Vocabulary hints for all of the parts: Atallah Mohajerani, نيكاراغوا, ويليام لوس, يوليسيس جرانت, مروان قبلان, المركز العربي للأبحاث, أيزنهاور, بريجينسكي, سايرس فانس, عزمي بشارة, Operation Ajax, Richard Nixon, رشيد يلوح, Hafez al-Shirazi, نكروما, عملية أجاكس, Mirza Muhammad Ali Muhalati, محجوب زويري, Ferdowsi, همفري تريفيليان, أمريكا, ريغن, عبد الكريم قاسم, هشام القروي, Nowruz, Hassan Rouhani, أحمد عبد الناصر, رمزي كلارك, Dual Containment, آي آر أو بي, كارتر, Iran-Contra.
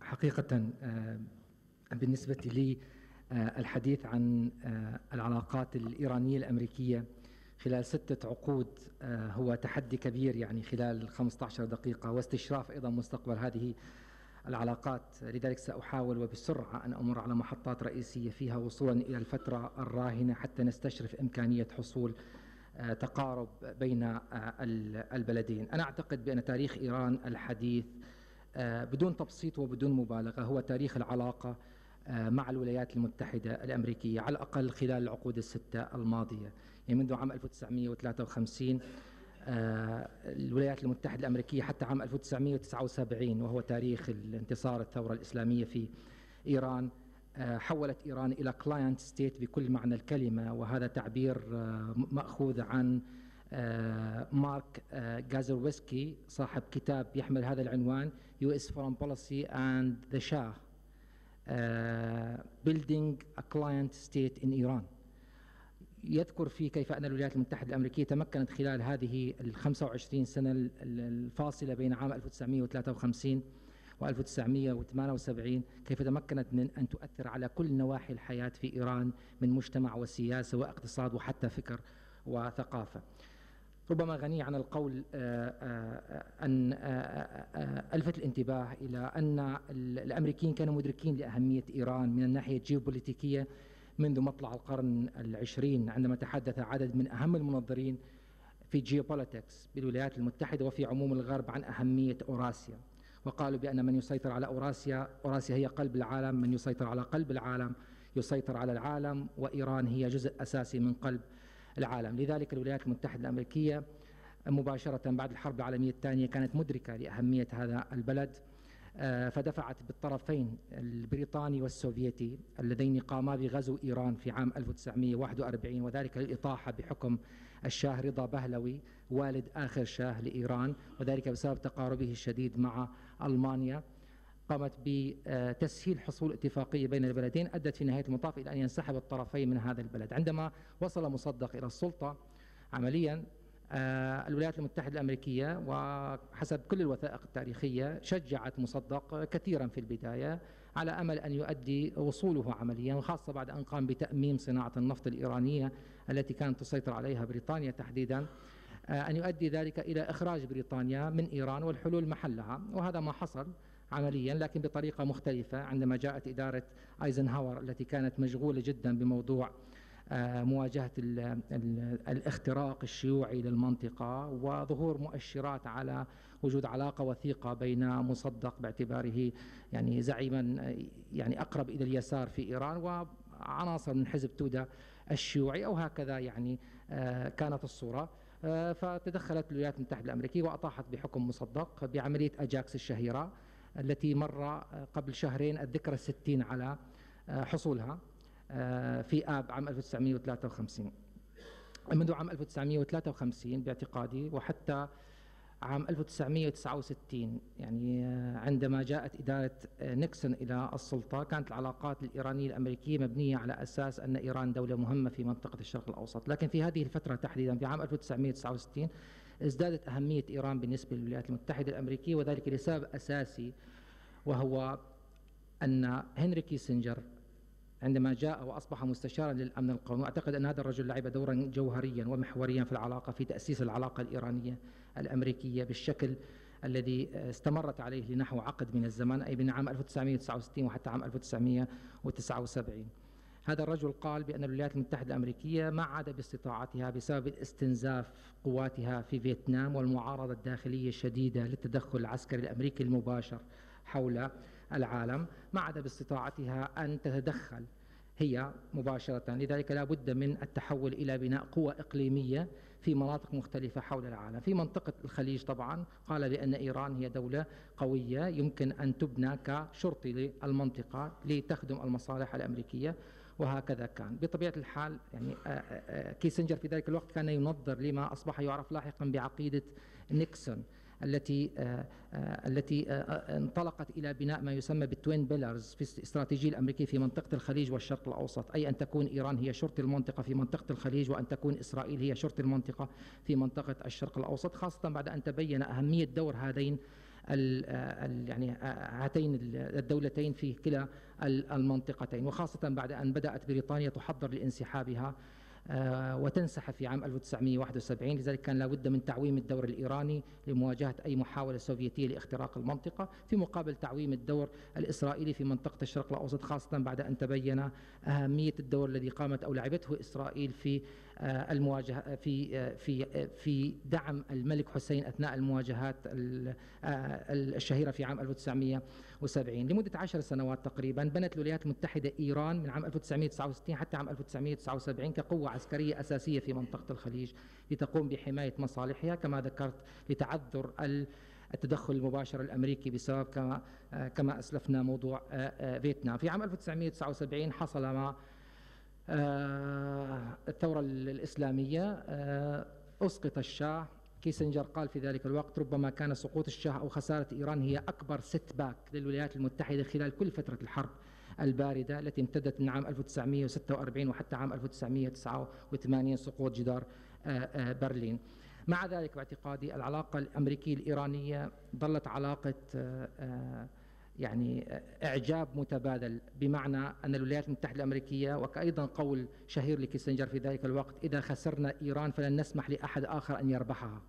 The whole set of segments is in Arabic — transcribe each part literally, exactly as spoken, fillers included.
حقيقة بالنسبة لي الحديث عن العلاقات الإيرانية الأمريكية خلال ستة عقود هو تحدي كبير، يعني خلال خمسة عشر دقيقة، واستشراف أيضا مستقبل هذه العلاقات. لذلك سأحاول وبسرعة أن أمر على محطات رئيسية فيها وصولا إلى الفترة الراهنة حتى نستشرف إمكانية حصول تقارب بين البلدين. أنا أعتقد بأن تاريخ إيران الحديث بدون تبسيط وبدون مبالغة هو تاريخ العلاقة مع الولايات المتحدة الأمريكية، على الأقل خلال العقود الستة الماضية. يعني منذ عام ألف وتسعمئة وثلاثة وخمسين الولايات المتحدة الأمريكية حتى عام ألف وتسعمئة وتسعة وسبعين، وهو تاريخ انتصار الثورة الإسلامية في إيران، حولت إيران إلى كلاينت ستيت بكل معنى الكلمة، وهذا تعبير مأخوذ عن مارك غازيروسكي صاحب كتاب يحمل هذا العنوان يو إس Foreign Policy and the Shah Building a Client State in Iran. يذكر فيه كيف أن الولايات المتحدة الأمريكية تمكنت خلال هذه ال خمسة وعشرين سنة الفاصلة بين عام ألف وتسعمئة وثلاثة وخمسين و ألف وتسعمئة وثمانية وسبعين، كيف تمكنت من أن تؤثر على كل نواحي الحياة في إيران من مجتمع وسياسة واقتصاد وحتى فكر وثقافة. ربما غني عن القول أن ألفت الانتباه إلى أن الأمريكيين كانوا مدركين لأهمية إيران من الناحية الجيوبوليتيكية منذ مطلع القرن العشرين، عندما تحدث عدد من أهم المنظرين في جيوبوليتكس بالولايات المتحدة وفي عموم الغرب عن أهمية أوراسيا، وقالوا بأن من يسيطر على أوراسيا، أوراسيا هي قلب العالم، من يسيطر على قلب العالم يسيطر على العالم، وإيران هي جزء أساسي من قلب العالم. لذلك الولايات المتحدة الأمريكية مباشرة بعد الحرب العالمية الثانية كانت مدركة لأهمية هذا البلد، فدفعت بالطرفين البريطاني والسوفيتي اللذين قاما بغزو إيران في عام ألف وتسعمئة وواحد وأربعين، وذلك للإطاحة بحكم الشاه رضا بهلوي والد آخر شاه لإيران، وذلك بسبب تقاربه الشديد مع ألمانيا. قامت بتسهيل حصول اتفاقية بين البلدين أدت في نهاية المطاف إلى أن ينسحب الطرفين من هذا البلد. عندما وصل مصدق إلى السلطة عملياً، الولايات المتحدة الأمريكية وحسب كل الوثائق التاريخية شجعت مصدق كثيراً في البداية على أمل أن يؤدي وصوله عملياً، وخاصة بعد أن قام بتأميم صناعة النفط الإيرانية التي كانت تسيطر عليها بريطانيا تحديداً، أن يؤدي ذلك إلى إخراج بريطانيا من إيران والحلول محلها، وهذا ما حصل عمليا، لكن بطريقة مختلفة عندما جاءت إدارة أيزنهاور التي كانت مشغولة جدا بموضوع مواجهة الاختراق الشيوعي للمنطقة، وظهور مؤشرات على وجود علاقة وثيقة بين مصدق باعتباره يعني زعيما يعني أقرب إلى اليسار في إيران وعناصر من حزب توده الشيوعي، أو هكذا يعني كانت الصورة. فتدخلت الولايات المتحدة الأمريكية وأطاحت بحكم مصدق بعملية أجاكس الشهيرة التي مر قبل شهرين الذكرى الستين على حصولها في آب عام ألف وتسعمئة وثلاثة وخمسين. منذ عام ألف وتسعمئة وثلاثة وخمسين باعتقادي وحتى عام ألف وتسعمئة وتسعة وستين، يعني عندما جاءت إدارة نيكسون إلى السلطة، كانت العلاقات الإيرانية الأمريكية مبنية على أساس أن إيران دولة مهمة في منطقة الشرق الأوسط، لكن في هذه الفترة تحديدا في عام ألف وتسعمئة وتسعة وستين ازدادت أهمية إيران بالنسبة للولايات المتحدة الأمريكية، وذلك لسبب أساسي، وهو أن هنري كيسنجر عندما جاء وأصبح مستشارا للأمن القومي، أعتقد أن هذا الرجل لعب دورا جوهريا ومحوريا في العلاقة، في تأسيس العلاقة الإيرانية الأمريكية بالشكل الذي استمرت عليه لنحو عقد من الزمن، أي من عام ألف وتسعمئة وتسعة وستين وحتى عام ألف وتسعمئة وتسعة وسبعين. هذا الرجل قال بأن الولايات المتحدة الأمريكية ما عاد باستطاعتها بسبب استنزاف قواتها في فيتنام والمعارضة الداخلية الشديدة للتدخل العسكري الأمريكي المباشر حول العالم، ما عاد باستطاعتها أن تتدخل هي مباشرة. لذلك لا بد من التحول إلى بناء قوى إقليمية في مناطق مختلفة حول العالم. في منطقة الخليج طبعا قال بأن إيران هي دولة قوية يمكن أن تبنى كشرطي للمنطقة لتخدم المصالح الأمريكية، وهكذا كان. بطبيعة الحال يعني كيسنجر في ذلك الوقت كان ينظر لما أصبح يعرف لاحقا بعقيدة نيكسون التي التي انطلقت إلى بناء ما يسمى بالتوين بيلرز في الاستراتيجية الأمريكية في منطقة الخليج والشرق الأوسط، أي أن تكون إيران هي شرطي المنطقة في منطقة الخليج، وأن تكون إسرائيل هي شرطي المنطقة في منطقة الشرق الأوسط، خاصة بعد أن تبين أهمية دور هذين يعني هاتين الدولتين في كلا المنطقتين، وخاصة بعد أن بدأت بريطانيا تحضر لانسحابها وتنسحب في عام ألف وتسعمئة وواحد وسبعين. لذلك كان لابد من تعويم الدور الإيراني لمواجهة أي محاولة سوفيتية لاختراق المنطقة، في مقابل تعويم الدور الإسرائيلي في منطقة الشرق الأوسط، خاصة بعد أن تبين أهمية الدور الذي قامت أو لعبته إسرائيل في المواجهة في في في دعم الملك حسين أثناء المواجهات الشهيرة في عام ألف وتسعمئة وسبعين. لمدة عشر سنوات تقريبا بنت الولايات المتحدة إيران من عام ألف وتسعمئة وتسعة وستين حتى عام ألف وتسعمئة وتسعة وسبعين كقوة عسكرية أساسية في منطقة الخليج لتقوم بحماية مصالحها، كما ذكرت لتعذر التدخل المباشر الأمريكي بسبب كما كما أسلفنا موضوع فيتنام. في عام ألف وتسعمئة وتسعة وسبعين حصل ما الثورة الإسلامية، أسقط الشاه. كيسنجر قال في ذلك الوقت: ربما كان سقوط الشاه أو خسارة إيران هي أكبر ستباك للولايات المتحدة خلال كل فترة الحرب الباردة التي امتدت من عام ألف وتسعمئة وستة وأربعين وحتى عام ألف وتسعمئة وتسعة وثمانين، سقوط جدار برلين. مع ذلك باعتقادي العلاقة الأمريكية الإيرانية ظلت علاقة يعني إعجاب متبادل، بمعنى أن الولايات المتحدة الأمريكية، وكأيضا قول شهير لكيسنجر في ذلك الوقت: إذا خسرنا إيران فلن نسمح لأحد آخر أن يربحها.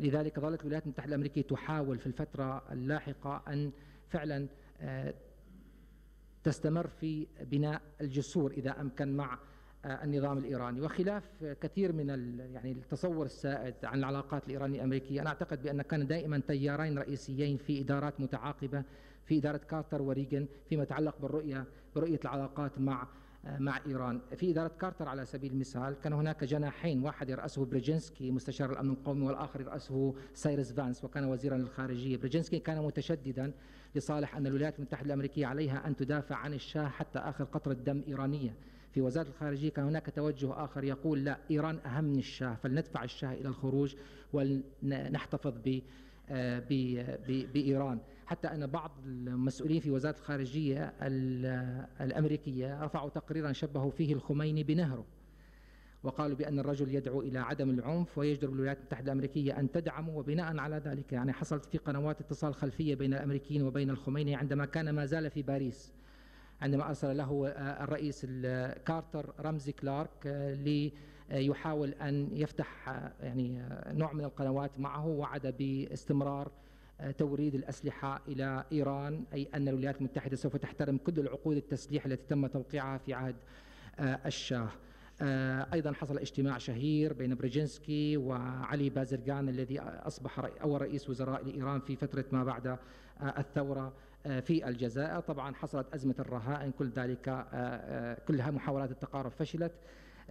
لذلك ظلت الولايات المتحدة الأمريكية تحاول في الفترة اللاحقة أن فعلا تستمر في بناء الجسور إذا أمكن مع النظام الإيراني. وخلاف كثير من يعني التصور السائد عن العلاقات الإيرانية الأمريكية، أنا أعتقد بأن كان دائما تيارين رئيسيين في إدارات متعاقبة، في إدارة كارتر وريغن فيما يتعلق بالرؤية برؤية العلاقات مع مع إيران. في إدارة كارتر على سبيل المثال كان هناك جناحين، واحد يرأسه بريجينسكي مستشار الأمن القومي، والآخر يرأسه سايرس فانس وكان وزيرا للخارجية. بريجينسكي كان متشددا لصالح أن الولايات المتحدة الأمريكية عليها أن تدافع عن الشاه حتى آخر قطرة دم إيرانية. في وزارة الخارجية كان هناك توجه آخر يقول: لا، إيران أهم من الشاه، فلندفع الشاه إلى الخروج ولنحتفظ ب بإيران. حتى أن بعض المسؤولين في وزارة الخارجية الأمريكية رفعوا تقريرا شبهوا فيه الخميني بنهره، وقالوا بأن الرجل يدعو إلى عدم العنف ويجدر الولايات المتحدة الأمريكية أن تدعمه. وبناء على ذلك يعني حصلت في قنوات اتصال خلفية بين الأمريكيين وبين الخميني عندما كان ما زال في باريس، عندما أرسل له الرئيس كارتر رمزي كلارك ليحاول أن يفتح يعني نوع من القنوات معه، وعد باستمرار توريد الأسلحة إلى إيران، أي أن الولايات المتحدة سوف تحترم كل العقود التسليح التي تم توقيعها في عهد الشاه. أيضا حصل اجتماع شهير بين بريجينسكي وعلي بازرغان الذي أصبح أول رئيس وزراء لإيران في فترة ما بعد الثورة في الجزائر. طبعا حصلت أزمة الرهائن، كل ذلك كلها محاولات التقارب فشلت،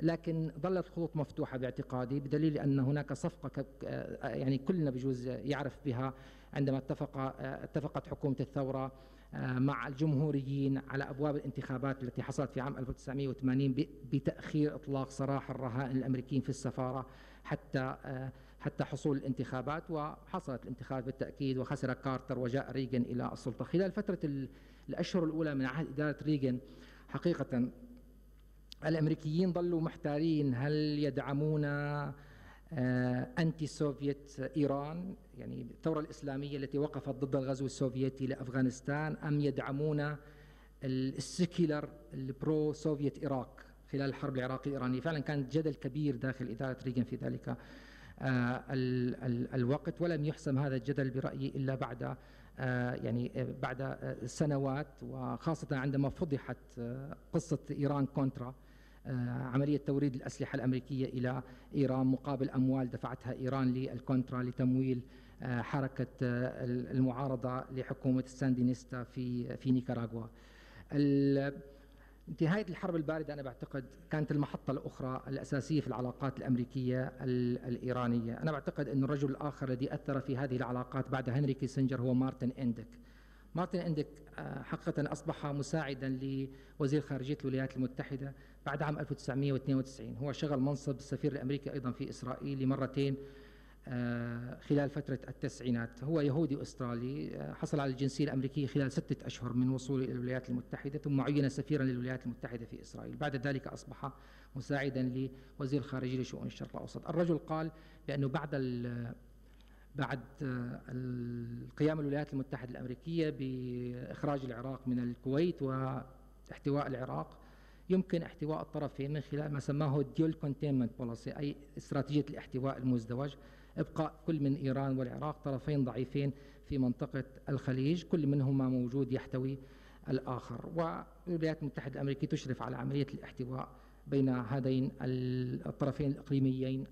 لكن ظلت الخطوط مفتوحة باعتقادي، بدليل أن هناك صفقة يعني كلنا بجوز يعرف بها، عندما اتفق اتفقت حكومة الثورة مع الجمهوريين على أبواب الانتخابات التي حصلت في عام ألف وتسعمئة وثمانين بتأخير إطلاق سراح الرهائن الأمريكيين في السفارة حتى حتى حصول الانتخابات. وحصلت الانتخابات بالتأكيد، وخسر كارتر وجاء ريغن إلى السلطة. خلال فترة الأشهر الأولى من عهد إدارة ريغن حقيقة الأمريكيين ظلوا محتارين، هل يدعمون أنتي سوفيت إيران، يعني الثورة الإسلامية التي وقفت ضد الغزو السوفيتي لأفغانستان، أم يدعمون السكيلر البرو سوفيت إيراك خلال الحرب العراقية الإيرانية. فعلا كان جدل كبير داخل إدارة ريغن في ذلك الوقت، ولم يحسم هذا الجدل برأيي إلا بعد يعني بعد سنوات، وخاصة عندما فضحت قصة إيران كونترا، عملية توريد الأسلحة الأمريكية إلى إيران مقابل أموال دفعتها إيران للكونترا لتمويل حركة المعارضة لحكومة الساندينيستا في في نيكاراغوا. انتهاية الحرب الباردة أنا بعتقد كانت المحطة الأخرى الأساسية في العلاقات الأمريكية الإيرانية. أنا بعتقد أن الرجل الآخر الذي أثر في هذه العلاقات بعد هنري كيسنجر هو مارتن إندك. مارتن إندك حقيقة أصبح مساعدا لوزير خارجية الولايات المتحدة بعد عام ألف وتسعمئة واثنين وتسعين. هو شغل منصب السفير الأمريكي أيضا في إسرائيل لمرتين خلال فترة التسعينات. هو يهودي أسترالي، حصل على الجنسية الأمريكية خلال ستة أشهر من وصوله إلى الولايات المتحدة، ثم عين سفيرا للولايات المتحدة في إسرائيل. بعد ذلك أصبح مساعدا لوزير الخارجية لشؤون الشرق الأوسط. الرجل قال بأنه بعد بعد قيام الولايات المتحدة الأمريكية بإخراج العراق من الكويت واحتواء العراق، يمكن احتواء الطرفين من خلال ما سماه Dual Containment Policy، أي استراتيجية الاحتواء المزدوج، إبقاء كل من إيران والعراق طرفين ضعيفين في منطقة الخليج، كل منهما موجود يحتوي الآخر. والولايات المتحدة الأمريكية تشرف على عملية الاحتواء بين هذين الطرفين الإقليميين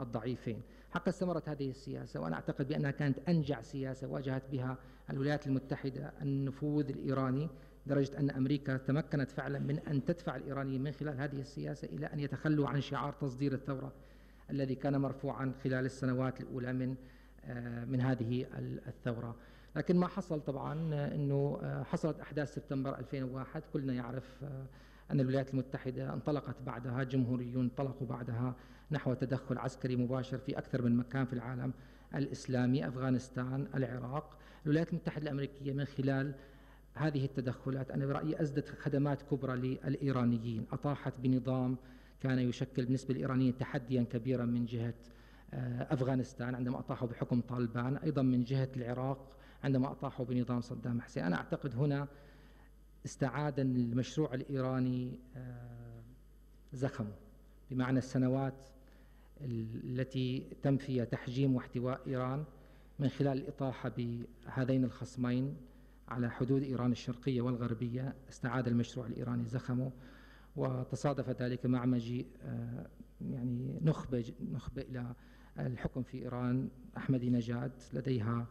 الضعيفين. حقا استمرت هذه السياسة، وأنا أعتقد بأنها كانت أنجع سياسة واجهت بها الولايات المتحدة النفوذ الإيراني، لدرجة أن أمريكا تمكنت فعلا من أن تدفع الإيرانيين من خلال هذه السياسة إلى أن يتخلوا عن شعار تصدير الثورة الذي كان مرفوعا خلال السنوات الأولى من من هذه الثورة. لكن ما حصل طبعا أنه حصلت أحداث سبتمبر ألفين وواحد، كلنا يعرف أن الولايات المتحدة انطلقت بعدها، جمهوريون انطلقوا بعدها نحو تدخل عسكري مباشر في أكثر من مكان في العالم الإسلامي، أفغانستان، العراق. الولايات المتحدة الأمريكية من خلال هذه التدخلات أنا برأيي أزدت خدمات كبرى للإيرانيين، أطاحت بنظام كان يشكل بالنسبة للإيرانيين تحديا كبيرا من جهة أفغانستان عندما أطاحوا بحكم طالبان، أيضا من جهة العراق عندما أطاحوا بنظام صدام حسين. أنا أعتقد هنا استعاد المشروع الإيراني زخم، بمعنى السنوات التي تم فيها تحجيم واحتواء إيران من خلال الإطاحة بهذين الخصمين على حدود إيران الشرقية والغربية، استعاد المشروع الإيراني زخمه. وتصادف ذلك مع مجيء يعني نخبة نخبة إلى الحكم في إيران أحمدينجاد، لديها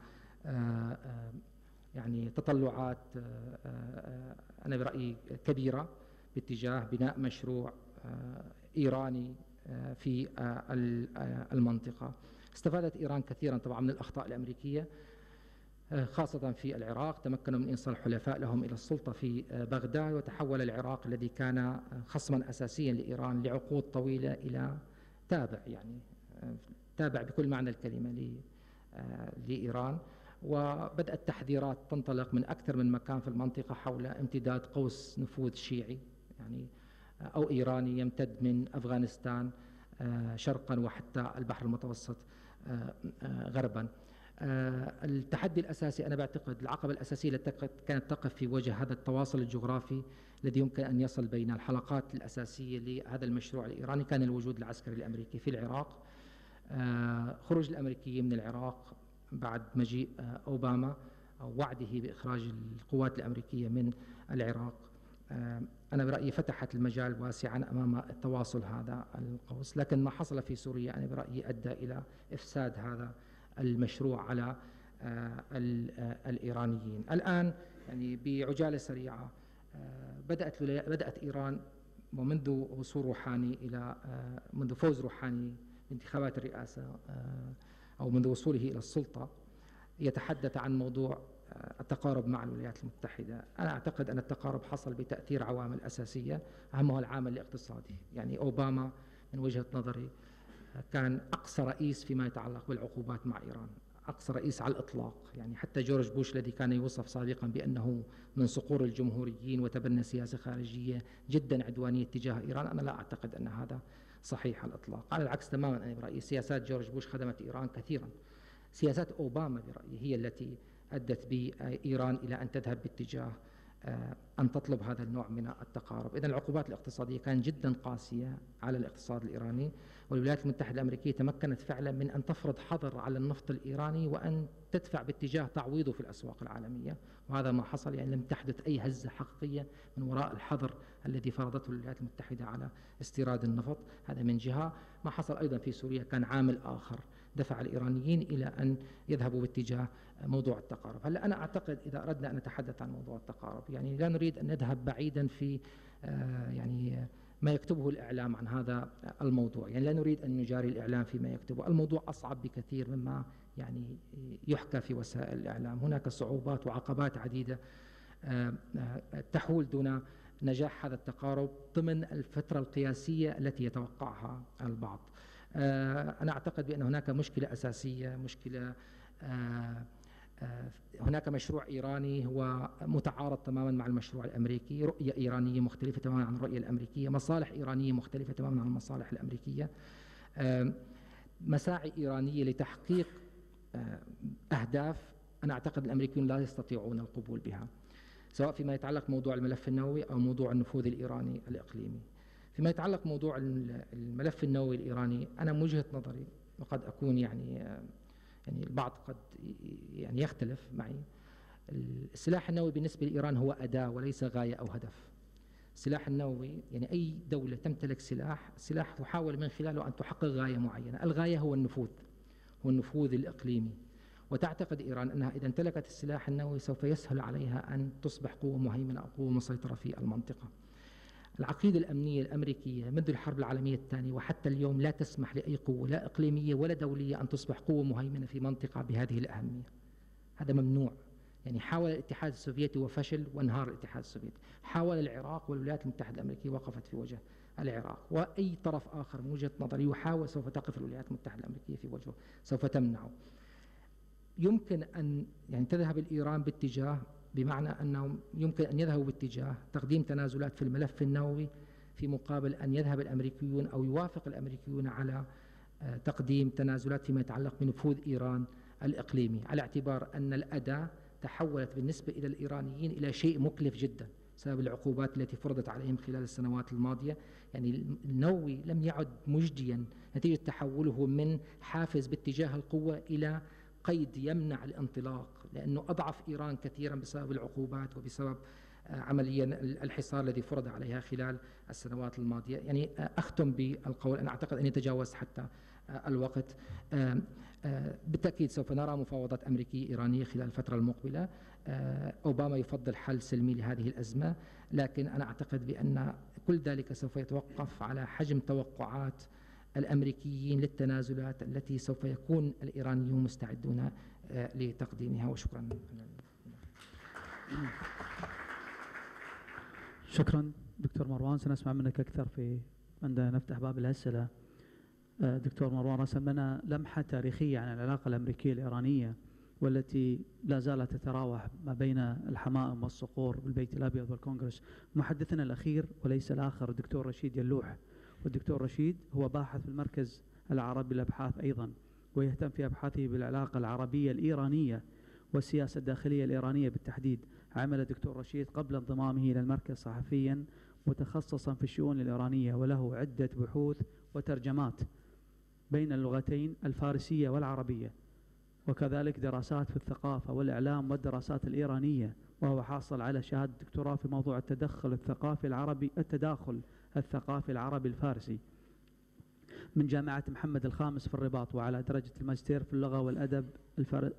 يعني تطلعات أنا برأيي كبيرة باتجاه بناء مشروع إيراني في المنطقة. استفادت إيران كثيرا طبعا من الأخطاء الأمريكية، خاصة في العراق، تمكنوا من إنصال حلفاء لهم إلى السلطة في بغداد، وتحول العراق الذي كان خصما أساسيا لإيران لعقود طويلة إلى تابع، يعني تابع بكل معنى الكلمة لإيران. وبدأت تحذيرات تنطلق من أكثر من مكان في المنطقة حول امتداد قوس نفوذ شيعي يعني أو إيراني يمتد من أفغانستان شرقا وحتى البحر المتوسط غربا. التحدي الأساسي أنا بعتقد العقبة الأساسية التي كانت تقف في وجه هذا التواصل الجغرافي الذي يمكن أن يصل بين الحلقات الأساسية لهذا المشروع الإيراني كان الوجود العسكري الأمريكي في العراق. خروج الأمريكيين من العراق بعد مجيء أوباما أو وعده بإخراج القوات الأمريكية من العراق، أنا برأيي فتحت المجال واسعا أمام التواصل هذا القوس. لكن ما حصل في سوريا أنا برأيي أدى إلى إفساد هذا المشروع على الإيرانيين. الآن يعني بعجالة سريعة بدأت بدأت إيران، ومنذ وصول روحاني إلى منذ فوز روحاني بانتخابات الرئاسة أو منذ وصوله إلى السلطة، يتحدث عن موضوع التقارب مع الولايات المتحدة. أنا أعتقد أن التقارب حصل بتأثير عوامل أساسية، أهمها العامل الاقتصادي. يعني أوباما من وجهة نظري كان أقصى رئيس فيما يتعلق بالعقوبات مع إيران، أقصى رئيس على الإطلاق. يعني حتى جورج بوش الذي كان يوصف سابقا بأنه من صقور الجمهوريين وتبنى سياسة خارجية جدا عدوانية تجاه إيران، أنا لا أعتقد أن هذا صحيح على الإطلاق. على العكس تماما أنا برأيي سياسات جورج بوش خدمت إيران كثيرا، سياسات أوباما برأيي هي التي أدت بإيران إلى أن تذهب باتجاه أن تطلب هذا النوع من التقارب. إذن العقوبات الاقتصادية كانت جدا قاسية على الاقتصاد الإيراني، والولايات المتحدة الأمريكية تمكنت فعلا من أن تفرض حظر على النفط الإيراني وأن تدفع باتجاه تعويضه في الأسواق العالمية، وهذا ما حصل. يعني لم تحدث أي هزة حقيقية من وراء الحظر الذي فرضته الولايات المتحدة على استيراد النفط، هذا من جهة. ما حصل أيضا في سوريا كان عامل آخر دفع الإيرانيين إلى أن يذهبوا باتجاه موضوع التقارب. هلا أنا أعتقد إذا أردنا أن نتحدث عن موضوع التقارب، يعني لا نريد أن نذهب بعيدا في يعني ما يكتبه الإعلام عن هذا الموضوع، يعني لا نريد أن نجاري الإعلام فيما يكتبه، الموضوع أصعب بكثير مما يعني يحكى في وسائل الإعلام. هناك صعوبات وعقبات عديدة تحول دون نجاح هذا التقارب ضمن الفترة القياسية التي يتوقعها البعض. أنا أعتقد بأن هناك مشكلة أساسية، مشكلة هناك مشروع إيراني هو متعارض تماما مع المشروع الأمريكي، رؤية إيرانية مختلفة تماما عن الرؤية الأمريكية، مصالح إيرانية مختلفة تماما عن المصالح الأمريكية، مساعي إيرانية لتحقيق أهداف أنا أعتقد الأمريكيون لا يستطيعون القبول بها، سواء فيما يتعلق موضوع الملف النووي أو موضوع النفوذ الإيراني الإقليمي. فيما يتعلق موضوع الملف النووي الإيراني، أنا من وجهة نظري وقد أكون يعني يعني البعض قد يعني يختلف معي، السلاح النووي بالنسبة لإيران هو أداة وليس غاية أو هدف. السلاح النووي يعني أي دولة تمتلك سلاح، سلاح تحاول من خلاله أن تحقق غاية معينة، الغاية هو النفوذ، هو النفوذ الإقليمي. وتعتقد إيران أنها إذا امتلكت السلاح النووي سوف يسهل عليها أن تصبح قوة مهيمنة أو قوة مسيطرة في المنطقة. العقيدة الأمنية الأمريكية منذ الحرب العالمية الثانية وحتى اليوم لا تسمح لأي قوة لا إقليمية ولا دولية أن تصبح قوة مهيمنة في منطقة بهذه الأهمية. هذا ممنوع. يعني حاول الاتحاد السوفيتي وفشل وانهار الاتحاد السوفيتي، حاول العراق والولايات المتحدة الأمريكية وقفت في وجه العراق، وأي طرف آخر من وجهة نظري يحاول سوف تقف الولايات المتحدة الأمريكية في وجهه، سوف تمنعه. يمكن أن يعني تذهب الإيران باتجاه، بمعنى أنهم يمكن أن يذهبوا باتجاه تقديم تنازلات في الملف النووي في مقابل أن يذهب الأمريكيون أو يوافق الأمريكيون على تقديم تنازلات فيما يتعلق بنفوذ إيران الإقليمي، على اعتبار أن الأداة تحولت بالنسبة إلى الإيرانيين إلى شيء مكلف جدا بسبب العقوبات التي فرضت عليهم خلال السنوات الماضية. يعني النووي لم يعد مجديا نتيجة تحوله من حافز باتجاه القوة إلى قيد يمنع الانطلاق، لأنه أضعف إيران كثيرا بسبب العقوبات وبسبب عمليا الحصار الذي فرض عليها خلال السنوات الماضية. يعني أختم بالقول، أنا أعتقد أني تجاوزت حتى الوقت. بالتأكيد سوف نرى مفاوضات أمريكية إيرانية خلال الفترة المقبلة. أوباما يفضل حل سلمي لهذه الأزمة، لكن أنا أعتقد بأن كل ذلك سوف يتوقف على حجم توقعات الأمريكيين للتنازلات التي سوف يكون الإيرانيون مستعدون لتقديمها. وشكرا. شكرا دكتور مروان، سنسمع منك أكثر في عندما نفتح باب الأسئلة. دكتور مروان رسم لنا لمحة تاريخية عن العلاقة الأمريكية الإيرانية، والتي لا زالت تتراوح ما بين الحمائم والصقور بالبيت الأبيض والكونغرس. محدثنا الأخير وليس الآخر الدكتور رشيد يلوح، والدكتور رشيد هو باحث في المركز العربي للأبحاث أيضا، ويهتم في أبحاثه بالعلاقة العربية الإيرانية والسياسة الداخلية الإيرانية بالتحديد. عمل الدكتور رشيد قبل انضمامه إلى المركز صحفيا متخصصا في الشؤون الإيرانية، وله عدة بحوث وترجمات بين اللغتين الفارسية والعربية، وكذلك دراسات في الثقافة والإعلام والدراسات الإيرانية، وهو حاصل على شهادة دكتوراه في موضوع التدخل الثقافي العربي التداخل الثقافي العربي الفارسي من جامعة محمد الخامس في الرباط، وعلى درجة الماجستير في اللغة والأدب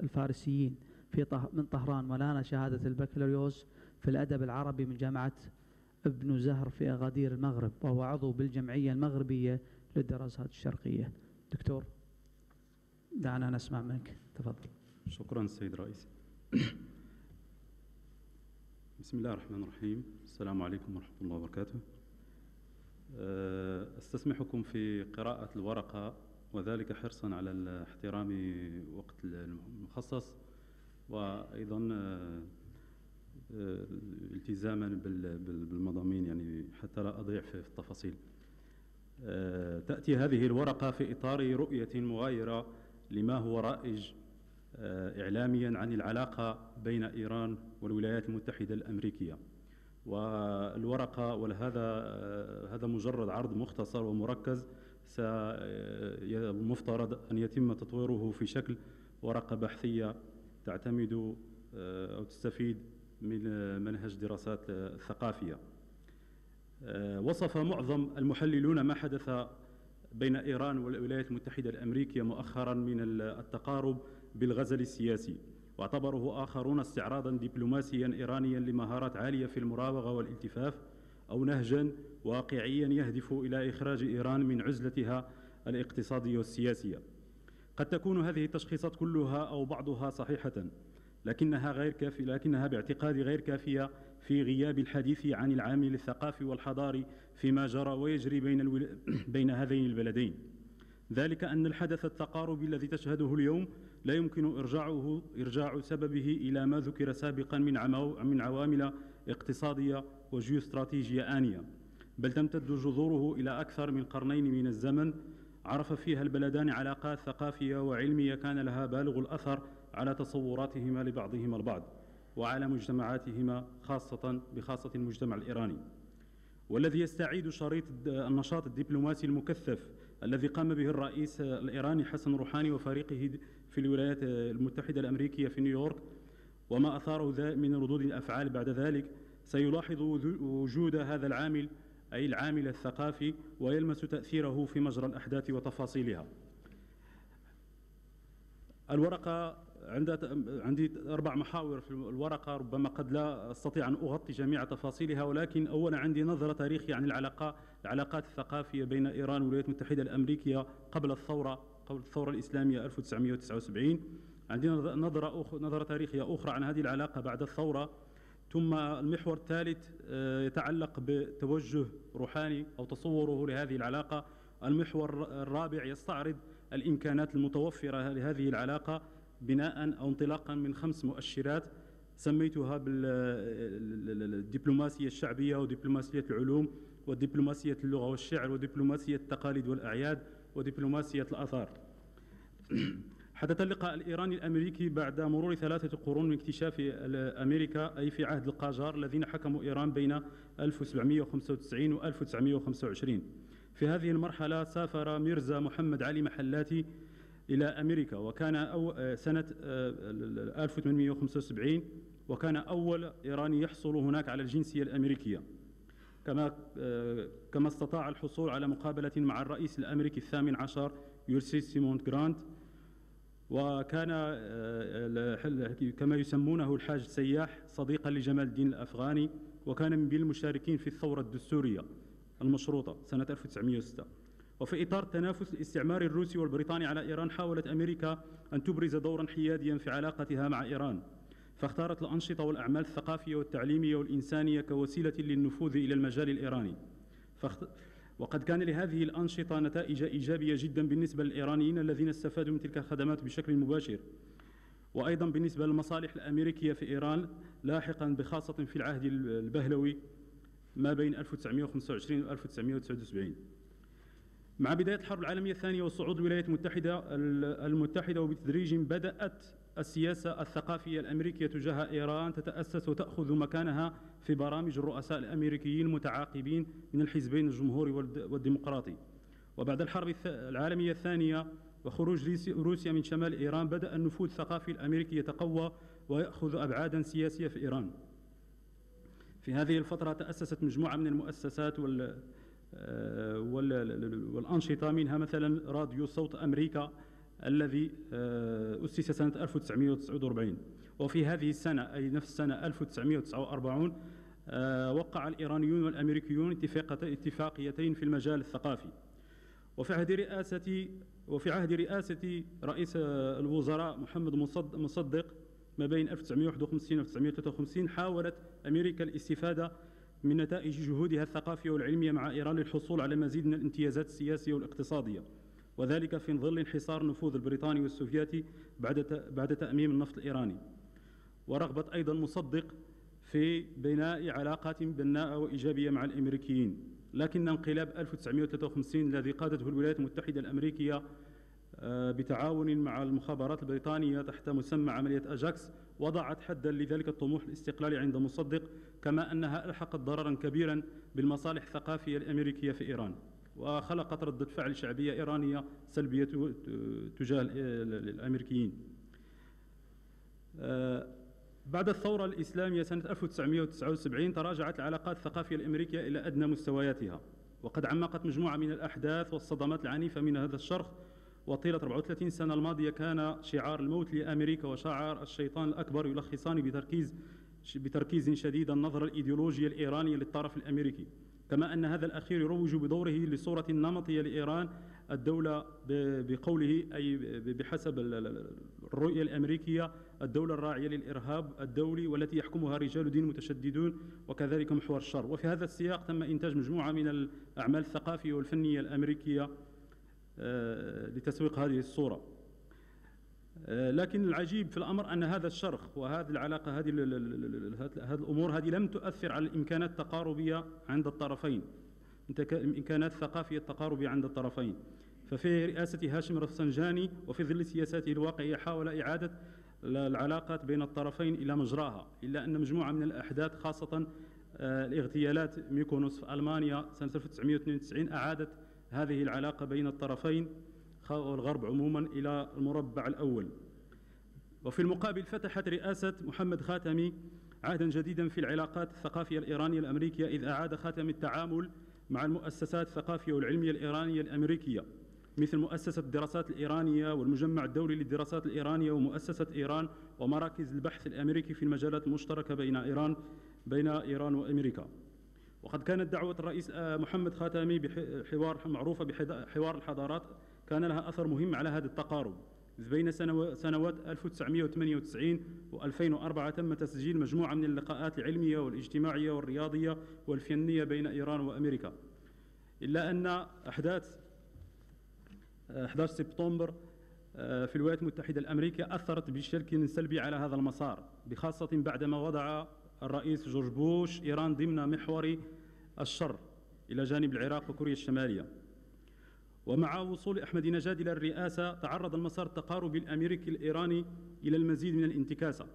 الفارسيين في طه من طهران، ونال شهادة البكالوريوس في الأدب العربي من جامعة ابن زهر في أغادير المغرب، وهو عضو بالجمعية المغربية للدراسات الشرقية. دكتور، دعنا نسمع منك، تفضل. شكرا سيد رئيسي. بسم الله الرحمن الرحيم، السلام عليكم ورحمة الله وبركاته. استسمحكم في قراءة الورقة، وذلك حرصا على احترام وقت المخصص، وأيضا التزاما بالمضامين، يعني حتى لا أضيع في التفاصيل. تأتي هذه الورقة في إطار رؤية مغايرة لما هو رائج إعلاميا عن العلاقة بين إيران والولايات المتحدة الأمريكية. والورقة ولهذا هذا مجرد عرض مختصر ومركز، المفترض أن يتم تطويره في شكل ورقة بحثية تعتمد أو تستفيد من منهج دراسات ثقافية. وصف معظم المحللون ما حدث بين إيران والولايات المتحدة الأمريكية مؤخرا من التقارب بالغزل السياسي، واعتبره آخرون استعراضا دبلوماسيا إيرانيا لمهارات عالية في المراوغة والالتفاف، أو نهجا واقعيا يهدف إلى إخراج إيران من عزلتها الاقتصادية والسياسية. قد تكون هذه التشخيصات كلها أو بعضها صحيحة، لكنها غير كافية، لكنها باعتقادي غير كافية في غياب الحديث عن العامل الثقافي والحضاري فيما جرى ويجري بين الول... بين هذين البلدين. ذلك أن الحدث التقاربي الذي تشهده اليوم لا يمكن إرجاعه إرجاع سببه إلى ما ذكر سابقا من عمو... من عوامل اقتصادية وجيوستراتيجية آنية، بل تمتد جذوره إلى أكثر من قرنين من الزمن، عرف فيها البلدان علاقات ثقافية وعلمية كان لها بالغ الأثر على تصوراتهما لبعضهما البعض وعلى مجتمعاتهما خاصة بخاصة المجتمع الإيراني، والذي يستعيد شريط النشاط الدبلوماسي المكثف الذي قام به الرئيس الإيراني حسن روحاني وفريقه في الولايات المتحدة الأمريكية في نيويورك، وما أثاره من ردود الأفعال بعد ذلك. سيلاحظ وجود هذا العامل أي العامل الثقافي ويلمس تأثيره في مجرى الأحداث وتفاصيلها. الورقة عندي أربع محاور في الورقة، ربما قد لا أستطيع أن أغطي جميع تفاصيلها، ولكن أولا عندي نظرة تاريخية عن العلاقة العلاقات الثقافية بين إيران والولايات المتحدة الأمريكية قبل الثورة قبل الثورة الإسلامية ألف وتسعمائة وتسعة وسبعين. عندي نظرة أخ... نظرة تاريخية أخرى عن هذه العلاقة بعد الثورة. ثم المحور الثالث يتعلق بتوجه روحاني أو تصوره لهذه العلاقة. المحور الرابع يستعرض الإمكانات المتوفرة لهذه العلاقة بناء أو انطلاقا من خمس مؤشرات سميتها بالدبلوماسية الشعبية ودبلوماسية العلوم ودبلوماسية اللغة والشعر ودبلوماسية التقاليد والأعياد ودبلوماسية الآثار. حدث اللقاء الإيراني الأمريكي بعد مرور ثلاثة قرون من اكتشاف أمريكا، أي في عهد القاجار الذين حكموا إيران بين ألف وسبعمائة وخمسة وتسعين و ألف وتسعمائة وخمسة وعشرين. في هذه المرحلة سافر ميرزا محمد علي محلاتي إلى أمريكا، وكان أو سنة ألف وثمانمائة وخمسة وسبعين، وكان أول إيراني يحصل هناك على الجنسية الأمريكية، كما كما استطاع الحصول على مقابلة مع الرئيس الأمريكي الثامن عشر يوليسيس جرانت، وكان كما يسمونه الحاج السياح صديقا لجمال الدين الأفغاني، وكان من المشاركين في الثورة الدستورية المشروطة سنة ألف وتسعمائة وستة. وفي إطار التنافس الاستعماري الروسي والبريطاني على إيران، حاولت أمريكا أن تبرز دورا حياديا في علاقتها مع إيران، فاختارت الأنشطة والأعمال الثقافية والتعليمية والإنسانية كوسيلة للنفوذ إلى المجال الإيراني، فاخت... وقد كان لهذه الأنشطة نتائج إيجابية جدا بالنسبة للإيرانيين الذين استفادوا من تلك الخدمات بشكل مباشر، وأيضا بالنسبة للمصالح الأمريكية في إيران لاحقا، بخاصة في العهد البهلوي ما بين ألف وتسعمائة وخمسة وعشرين و ألف وتسعمائة وتسعة وسبعين. مع بداية الحرب العالمية الثانية وصعود الولايات المتحدة المتحدة وبالتدريج بدأت السياسة الثقافية الأمريكية تجاه إيران تتأسس وتأخذ مكانها في برامج الرؤساء الأمريكيين المتعاقبين من الحزبين الجمهوري والديمقراطي. وبعد الحرب العالمية الثانية وخروج روسيا من شمال إيران، بدأ النفوذ الثقافي الأمريكي يتقوى ويأخذ أبعادا سياسية في إيران. في هذه الفترة تأسست مجموعة من المؤسسات وال والأنشطة، منها مثلا راديو صوت أمريكا الذي أسس سنة ألف وتسعمائة وتسعة وأربعين. وفي هذه السنة أي نفس السنة ألف وتسعمائة وتسعة وأربعين وقع الإيرانيون والأمريكيون اتفاقيتين في المجال الثقافي. وفي عهد رئاسة وفي عهد رئاسة رئيس الوزراء محمد مصدق ما بين ألف وتسعمائة وواحد وخمسين و ألف وتسعمائة وثلاثة وخمسين، حاولت أمريكا الاستفادة من نتائج جهودها الثقافية والعلمية مع إيران للحصول على مزيد من الامتيازات السياسية والاقتصادية، وذلك في ظل انحصار النفوذ البريطاني والسوفيتي بعد بعد تأميم النفط الإيراني. ورغبت أيضا مصدق في بناء علاقات بناءة وإيجابية مع الأمريكيين، لكن انقلاب ألف وتسعمائة وثلاثة وخمسين الذي قادته الولايات المتحدة الأمريكية بتعاون مع المخابرات البريطانية تحت مسمى عملية أجاكس وضعت حدا لذلك الطموح الاستقلالي عند مصدق، كما أنها ألحقت ضررا كبيرا بالمصالح الثقافية الأمريكية في إيران، وخلقت ردة فعل شعبية إيرانية سلبية تجاه الأمريكيين. بعد الثورة الإسلامية سنة ألف وتسعمائة وتسعة وسبعين تراجعت العلاقات الثقافية الأمريكية إلى أدنى مستوياتها، وقد عمقت مجموعة من الأحداث والصدمات العنيفة من هذا الشرخ. وطيلة أربعة وثلاثين سنة الماضية كان شعار الموت لأمريكا وشعار الشيطان الأكبر يلخصان بتركيز بتركيز شديد النظرة الإيديولوجية الإيرانية للطرف الأمريكي، كما أن هذا الأخير يروج بدوره لصورة نمطية لإيران الدولة بقوله أي بحسب الرؤية الأمريكية الدولة الراعية للإرهاب الدولي والتي يحكمها رجال دين متشددون وكذلك محور الشر. وفي هذا السياق تم إنتاج مجموعة من الأعمال الثقافية والفنية الأمريكية لتسويق هذه الصورة. لكن العجيب في الأمر أن هذا الشرخ وهذه العلاقة هذه هذه الأمور هذه لم تؤثر على الإمكانات التقاربية عند الطرفين، إمكانات ثقافية التقاربية عند الطرفين، ففي رئاسة هاشم رفسنجاني وفي ظل سياساته الواقعية حاول إعادة العلاقات بين الطرفين إلى مجراها، إلا أن مجموعة من الأحداث خاصة الاغتيالات ميكونوس في ألمانيا سنة ألف وتسعمئة واثنين وتسعين أعادت هذه العلاقة بين الطرفين والغرب عموما إلى المربع الأول. وفي المقابل فتحت رئاسة محمد خاتمي عهدا جديدا في العلاقات الثقافية الإيرانية الأمريكية، إذ أعاد خاتمي التعامل مع المؤسسات الثقافية والعلمية الإيرانية الأمريكية مثل مؤسسة الدراسات الإيرانية والمجمع الدولي للدراسات الإيرانية ومؤسسة إيران ومراكز البحث الأمريكي في المجالات المشتركة بين إيران بين إيران وأمريكا. وقد كانت دعوة الرئيس محمد خاتمي بحوار معروفة بحوار الحضارات كان لها أثر مهم على هذا التقارب، إذ بين سنوات ألف وتسعمئة وثمانية وتسعين وألفين وأربعة تم تسجيل مجموعة من اللقاءات العلمية والاجتماعية والرياضية والفنية بين إيران وأمريكا. إلا أن أحداث أحد عشر سبتمبر في الولايات المتحدة الأمريكية أثرت بشكل سلبي على هذا المسار، بخاصة بعدما وضع الرئيس جورج بوش إيران ضمن محور الشر إلى جانب العراق وكوريا الشمالية. ومع وصول أحمدينجاد إلى الرئاسة تعرض المسار التقاربي الأمريكي الإيراني إلى المزيد من الانتكاسة.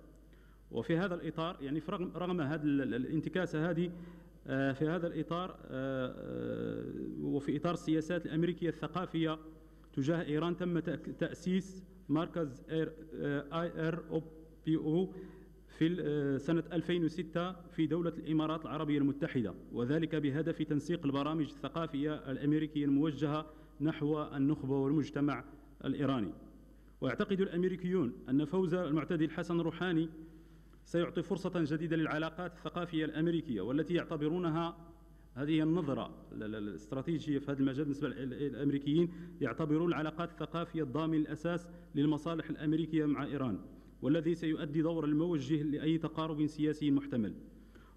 وفي هذا الإطار يعني رغم رغم هذه الانتكاسة هذه في هذا الإطار وفي إطار السياسات الأمريكية الثقافية تجاه إيران تم تأسيس مركز آي آر أو بي أو في سنة ألفين وستة في دولة الإمارات العربية المتحدة، وذلك بهدف تنسيق البرامج الثقافية الأمريكية الموجهة نحو النخبة والمجتمع الإيراني. ويعتقد الأمريكيون أن فوز المعتدل حسن روحاني سيعطي فرصة جديدة للعلاقات الثقافية الأمريكية، والتي يعتبرونها هذه النظرة الاستراتيجية في هذا المجال بالنسبة للأمريكيين، يعتبرون العلاقات الثقافية الضامن الأساس للمصالح الأمريكية مع إيران، والذي سيؤدي دور الموجه لأي تقارب سياسي محتمل.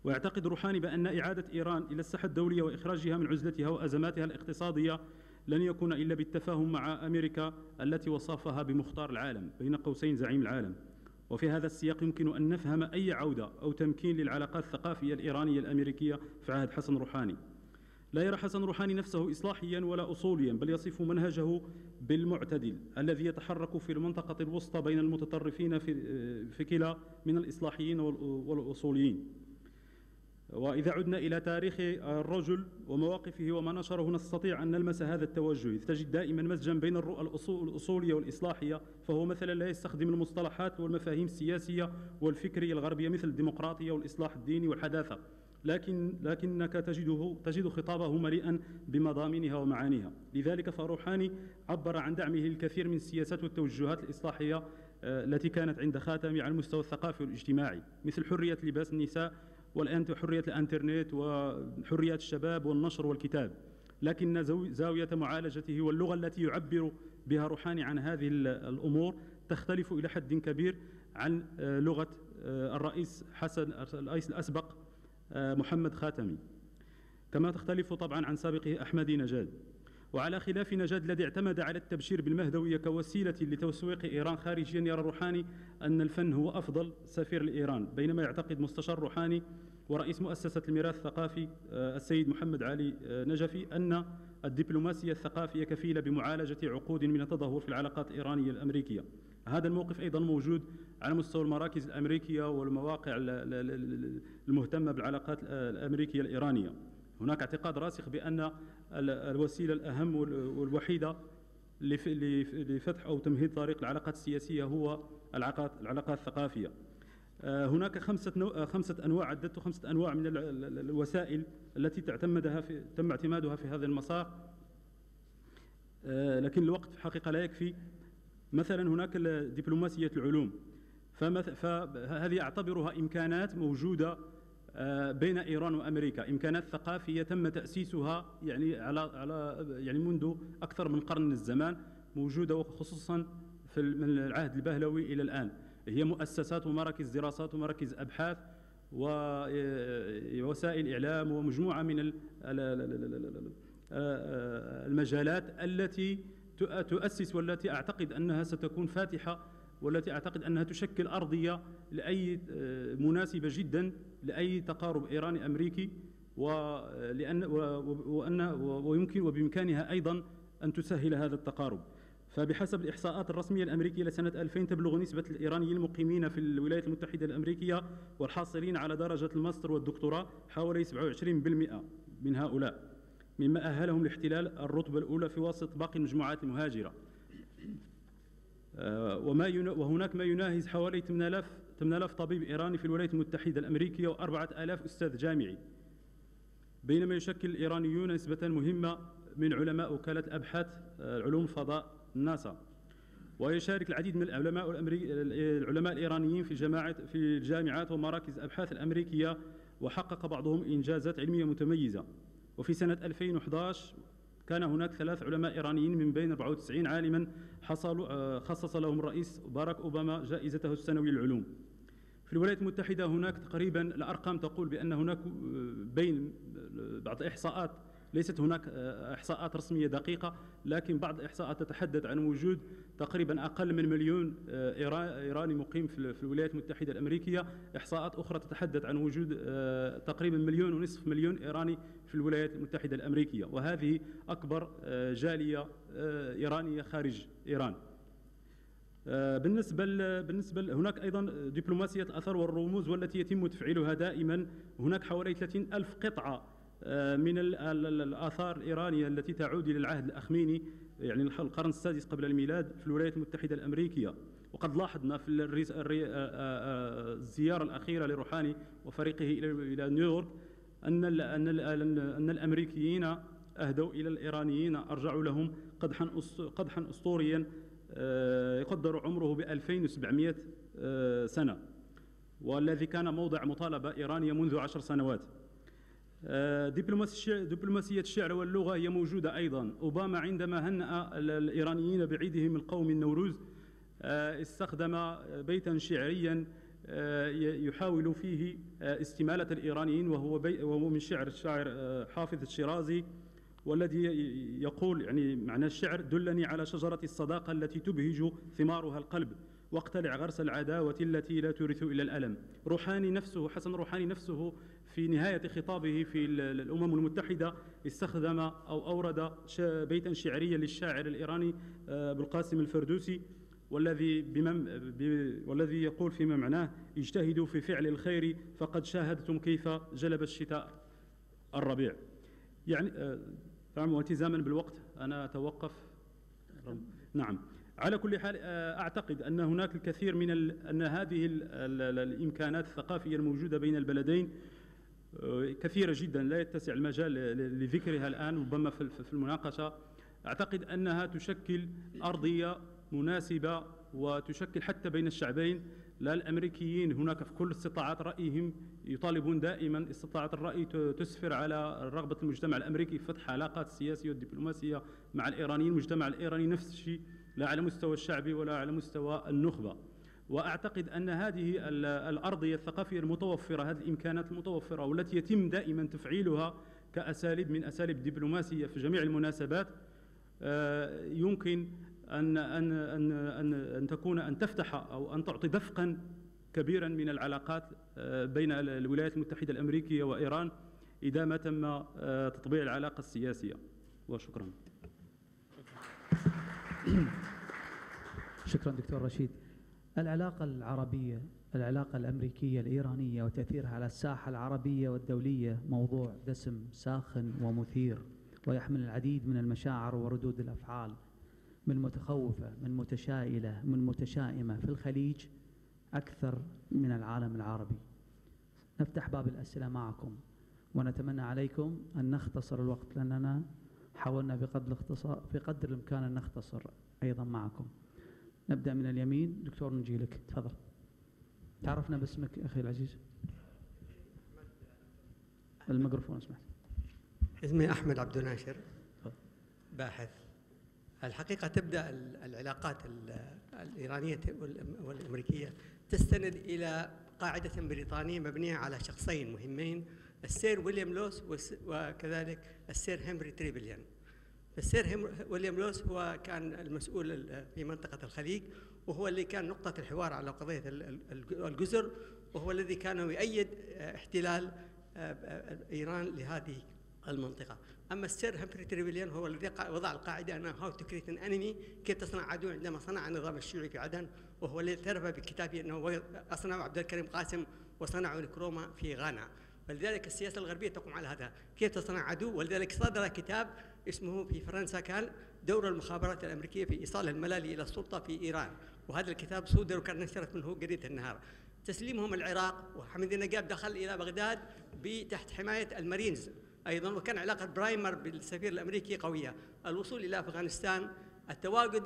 ويعتقد روحاني بأن إعادة إيران إلى الساحة الدولية وإخراجها من عزلتها وأزماتها الاقتصادية لن يكون إلا بالتفاهم مع أمريكا التي وصفها بمختار العالم بين قوسين زعيم العالم. وفي هذا السياق يمكن أن نفهم أي عودة أو تمكين للعلاقات الثقافية الإيرانية الأمريكية في عهد حسن روحاني. لا يرى حسن روحاني نفسه إصلاحيا ولا أصوليا، بل يصف منهجه بالمعتدل الذي يتحرك في المنطقة الوسطى بين المتطرفين في, في كلا من الإصلاحيين والأصوليين. وإذا عدنا إلى تاريخ الرجل ومواقفه وما نشره نستطيع أن نلمس هذا التوجه، إذ تجد دائما مزجا بين الرؤى الأصولية والإصلاحية، فهو مثلا لا يستخدم المصطلحات والمفاهيم السياسية والفكرية الغربية مثل الديمقراطية والإصلاح الديني والحداثة، لكن لكنك تجده تجد خطابه مليئا بمضامينها ومعانيها. لذلك فروحاني عبر عن دعمه للكثير من السياسات والتوجهات الإصلاحية التي كانت عند خاتمي على المستوى الثقافي والاجتماعي، مثل حرية لباس النساء والآن حرية الإنترنت وحرية الشباب والنشر والكتاب. لكن زاوية معالجته واللغة التي يعبر بها روحاني عن هذه الأمور تختلف إلى حد كبير عن لغة الرئيس حسن الرئيس الأسبق محمد خاتمي، كما تختلف طبعا عن سابقه أحمدينجاد. وعلى خلاف نجاد الذي اعتمد على التبشير بالمهدوية كوسيلة لتسويق إيران خارجيا، يرى روحاني أن الفن هو أفضل سفير لإيران، بينما يعتقد مستشار روحاني ورئيس مؤسسة الميراث الثقافي السيد محمد علي نجفي أن الدبلوماسية الثقافية كفيلة بمعالجة عقود من التدهور في العلاقات الإيرانية الأمريكية. هذا الموقف أيضا موجود على مستوى المراكز الأمريكية والمواقع المهتمة بالعلاقات الأمريكية الإيرانية. هناك اعتقاد راسخ بأن الوسيلة الأهم والوحيدة لفتح أو تمهيد طريق العلاقات السياسية هو العلاقات العلاقات الثقافية. هناك خمسة خمسة أنواع عددت خمسة أنواع من الوسائل التي تعتمدها في تم اعتمادها في هذا المسار، لكن الوقت في الحقيقة لا يكفي. مثلا هناك دبلوماسية العلوم، فهذه أعتبرها إمكانات موجودة بين إيران وأمريكا، إمكانات ثقافية تم تأسيسها يعني على على يعني منذ أكثر من قرن من الزمان، موجودة وخصوصا في من العهد البهلوي إلى الآن. هي مؤسسات ومراكز دراسات ومراكز أبحاث ووسائل إعلام ومجموعة من المجالات التي تؤسس، والتي أعتقد أنها ستكون فاتحة، والتي أعتقد أنها تشكل أرضية لأي مناسبة جدا لأي تقارب إيراني أمريكي، ولأن وأن ويمكن وبإمكانها أيضا أن تسهل هذا التقارب. فبحسب الإحصاءات الرسمية الأمريكية لسنة ألفين تبلغ نسبة الإيرانيين المقيمين في الولايات المتحدة الأمريكية والحاصلين على درجة الماستر والدكتوراه حوالي سبعة وعشرين بالمئة من هؤلاء، مما أهلهم لاحتلال الرتبة الأولى في وسط باقي المجموعات المهاجرة. وما وهناك ما يناهز حوالي ثمانية آلاف طبيب إيراني في الولايات المتحدة الأمريكية وأربعة آلاف أستاذ جامعي، بينما يشكل الإيرانيون نسبة مهمة من علماء وكالة الأبحاث علوم الفضاء ناسا. ويشارك العديد من العلماء العلماء الإيرانيين في جماعة في الجامعات ومراكز الأبحاث الأمريكية، وحقق بعضهم إنجازات علمية متميزة. وفي سنة ألفين وأحد عشر كان هناك ثلاث علماء إيرانيين من بين أربعة وتسعين عالما حصلوا خصص لهم الرئيس باراك أوباما جائزته السنوية للعلوم. في الولايات المتحدة هناك تقريبا الأرقام تقول بأن هناك بين بعض الإحصاءات، ليست هناك إحصاءات رسمية دقيقة، لكن بعض الإحصاءات تتحدث عن وجود تقريبا أقل من مليون إيراني مقيم في الولايات المتحدة الأمريكية. إحصاءات أخرى تتحدث عن وجود تقريبا مليون ونصف مليون إيراني في الولايات المتحدة الأمريكية، وهذه أكبر جالية إيرانية خارج إيران. بالنسبة بالنسبة هناك أيضا دبلوماسية الأثر والرموز والتي يتم تفعيلها دائما. هناك حوالي ثلاثين ألف قطعة من الآثار الإيرانية التي تعود إلى العهد الأخميني، يعني القرن السادس قبل الميلاد، في الولايات المتحدة الأمريكية. وقد لاحظنا في الزيارة الأخيرة لروحاني وفريقه إلى نيويورك أن أن الأمريكيين أهدوا إلى الإيرانيين، أرجعوا لهم قدحا قدحا أسطوريا يقدر عمره ب ألفين وسبعمئة سنة، والذي كان موضع مطالبة إيرانية منذ عشر سنوات. دبلوماسية الشعر واللغة هي موجودة أيضا. أوباما عندما هنأ الإيرانيين بعيدهم القومي النوروز استخدم بيتا شعريا يحاول فيه استمالة الإيرانيين، وهو من شعر الشاعر حافظ الشيرازي، والذي يقول يعني معنى الشعر: دلني على شجرة الصداقة التي تبهج ثمارها القلب، واقتلع غرس العداوة التي لا تورث إلى الألم. روحاني نفسه، حسن روحاني نفسه، في نهاية خطابه في الأمم المتحدة استخدم أو أورد بيتا شعريا للشاعر الإيراني بالقاسم الفردوسي، والذي والذي يقول فيما معناه: اجتهدوا في فعل الخير فقد شاهدتم كيف جلب الشتاء الربيع. يعني والتزاما بالوقت أنا أتوقف. نعم، على كل حال أعتقد أن هناك الكثير من أن هذه الإمكانات الثقافية الموجودة بين البلدين كثيرة جدا، لا يتسع المجال لذكرها الآن، ربما في المناقشة. أعتقد أنها تشكل أرضية مناسبة، وتشكل حتى بين الشعبين. لا الأمريكيين هناك في كل استطاعات رأيهم يطالبون دائما، استطاعة الرأي تسفر على رغبة المجتمع الأمريكي في فتح علاقات سياسية والدبلوماسية مع الإيرانيين. المجتمع الإيراني نفس الشيء، لا على مستوى الشعبي ولا على مستوى النخبة. وأعتقد أن هذه الأرضية الثقافية المتوفرة، هذه الإمكانات المتوفرة والتي يتم دائما تفعيلها كأساليب من أساليب الدبلوماسية في جميع المناسبات، يمكن أن أن أن أن أن تكون أن تفتح أو أن تعطي دفقا كبيرا من العلاقات بين الولايات المتحدة الأمريكية وإيران إذا ما تم تطبيع العلاقة السياسية. وشكرا. شكرا دكتور رشيد. العلاقة العربية، العلاقة الأمريكية الإيرانية وتأثيرها على الساحة العربية والدولية موضوع دسم ساخن ومثير، ويحمل العديد من المشاعر وردود الأفعال، من متخوفة، من متشائلة، من متشائمة في الخليج أكثر من العالم العربي. نفتح باب الأسئلة معكم، ونتمنى عليكم أن نختصر الوقت، لأننا حاولنا بقدر الاختصار بقدر الإمكان أن نختصر أيضا معكم. نبدأ من اليمين، دكتور نجي لك، تفضل. تعرفنا باسمك أخي العزيز. الميكروفون اسمح لي. اسمي أحمد عبد الناصر، باحث. الحقيقة تبدأ العلاقات الإيرانية والأمريكية تستند إلى قاعدة بريطانية مبنية على شخصين مهمين، السير ويليام لوس وكذلك السير هنري تريبليان. السير ويليام لوس هو كان المسؤول في منطقة الخليج، وهو اللي كان نقطة الحوار على قضية الجزر، وهو الذي كان يؤيد احتلال إيران لهذه المنطقة. أما السير همفري تريفيليان هو الذي وضع القاعدة أنها هاو تو كريت أن أنمي، كيف تصنع عدو، عندما صنع النظام الشيوعي في عدن، وهو الذي اعترف بكتابه أنه أصنع عبد الكريم قاسم وصنعوا نكروما في غانا. ولذلك السياسة الغربية تقوم على هذا، كيف تصنع عدو. ولذلك صدر كتاب اسمه في فرنسا كان دور المخابرات الأمريكية في إيصال الملل إلى السلطة في إيران، وهذا الكتاب صدر وكان نشرت منه جريدة النهار. تسليمهم العراق، وحمد النجاب دخل إلى بغداد تحت حماية المارينز أيضاً، وكان علاقة برايمر بالسفير الأمريكي قوية. الوصول إلى أفغانستان، التواجد،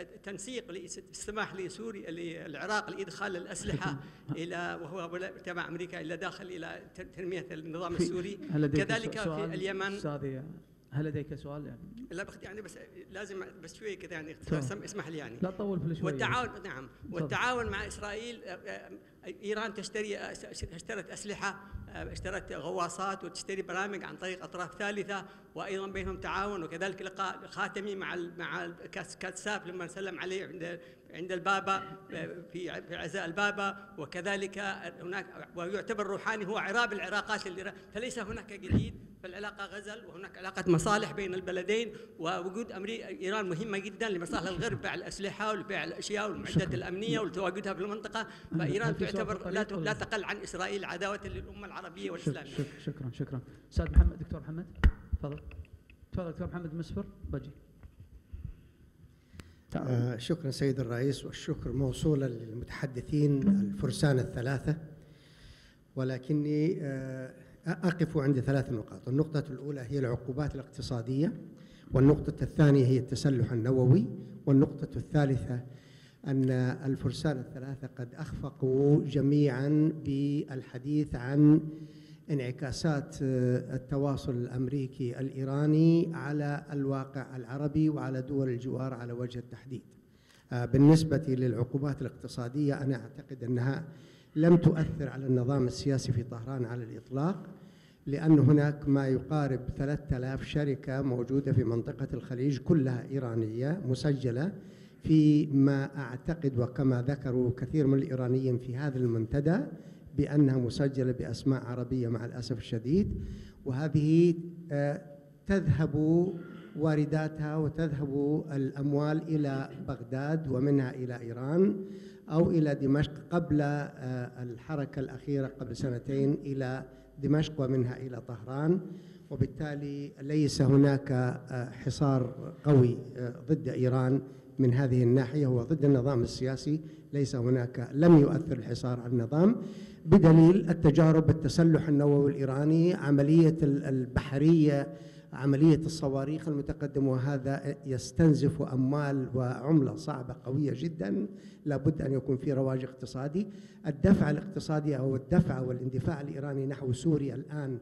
التنسيق للسماح لسوريا للعراق لإدخال الأسلحة إلى وهو تبع أمريكا إلى داخل إلى تنمية النظام السوري. كذلك في اليمن. هل لديك سؤال يعني؟ لا يعني بس لازم بس شويه كذا يعني اسمح لي يعني. لا تطول في شويه. والتعاون نعم صار. والتعاون مع اسرائيل، ايران تشتري اشترت اسلحه، اشترت غواصات، وتشتري برامج عن طريق اطراف ثالثه، وايضا بينهم تعاون. وكذلك لقاء خاتمي مع مع كاتساف لما سلم عليه عند عند البابا في عزاء البابا. وكذلك هناك، ويعتبر روحاني هو عراب العراقات اللي، فليس هناك جديد، فالعلاقة غزل، وهناك علاقة مصالح بين البلدين. ووجود أمريكا إيران مهمة جدا لمصالح الغرب، بيع الأسلحة وبيع الأشياء والمعدات الأمنية وتواجدها في المنطقة. فإيران تعتبر لا تقل عن إسرائيل عداوة للأمة العربية والإسلامية. شكرا شكرا. أستاذ محمد، دكتور محمد تفضل. تفضل دكتور محمد مسفر بجي. آه شكرا سيد الرئيس، والشكر موصولا للمتحدثين الفرسان الثلاثة، ولكني آه أقف عند ثلاث نقاط. النقطة الأولى هي العقوبات الاقتصادية، والنقطة الثانية هي التسلح النووي، والنقطة الثالثة أن الفرسان الثلاثة قد أخفقوا جميعا بالحديث عن انعكاسات التواصل الأمريكي الإيراني على الواقع العربي وعلى دول الجوار على وجه التحديد. بالنسبة للعقوبات الاقتصادية، أنا أعتقد أنها لم تؤثر على النظام السياسي في طهران على الإطلاق، لأن هناك ما يقارب ثلاثة آلاف شركة موجودة في منطقة الخليج، كلها إيرانية مسجلة، فيما أعتقد وكما ذكروا كثير من الإيرانيين في هذا المنتدى بأنها مسجلة بأسماء عربية مع الأسف الشديد، وهذه تذهب وارداتها وتذهب الأموال إلى بغداد ومنها إلى إيران أو إلى دمشق، قبل الحركة الأخيرة قبل سنتين إلى دمشق ومنها إلى طهران. وبالتالي ليس هناك حصار قوي ضد إيران من هذه الناحية، هو ضد النظام السياسي، ليس هناك، لم يؤثر الحصار على النظام، بدليل التجارب التسلح النووي الإيراني، عملية البحرية، عملية الصواريخ المتقدم، وهذا يستنزف أموال وعملة صعبة قوية جدا، لابد أن يكون في رواج اقتصادي. الدفع الاقتصادي أو الدفع والاندفاع الإيراني نحو سوريا الآن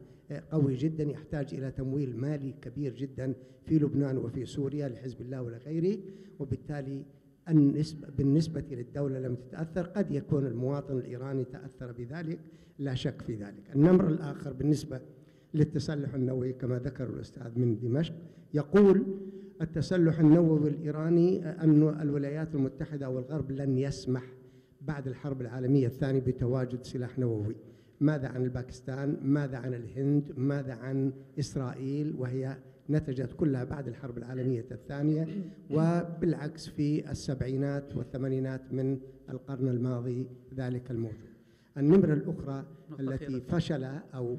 قوي جدا، يحتاج إلى تمويل مالي كبير جدا في لبنان وفي سوريا لحزب الله ولغيره، وبالتالي بالنسبة للدولة لم تتأثر. قد يكون المواطن الإيراني تأثر بذلك، لا شك في ذلك. النمر الآخر بالنسبة للتسلح النووي، كما ذكر الأستاذ من دمشق، يقول التسلح النووي الإيراني أن الولايات المتحدة والغرب لن يسمح بعد الحرب العالمية الثانية بتواجد سلاح نووي. ماذا عن الباكستان؟ ماذا عن الهند؟ ماذا عن إسرائيل؟ وهي نتجت كلها بعد الحرب العالمية الثانية، وبالعكس في السبعينات والثمانينات من القرن الماضي ذلك الموجود. النمرة الأخرى التي فشل، أو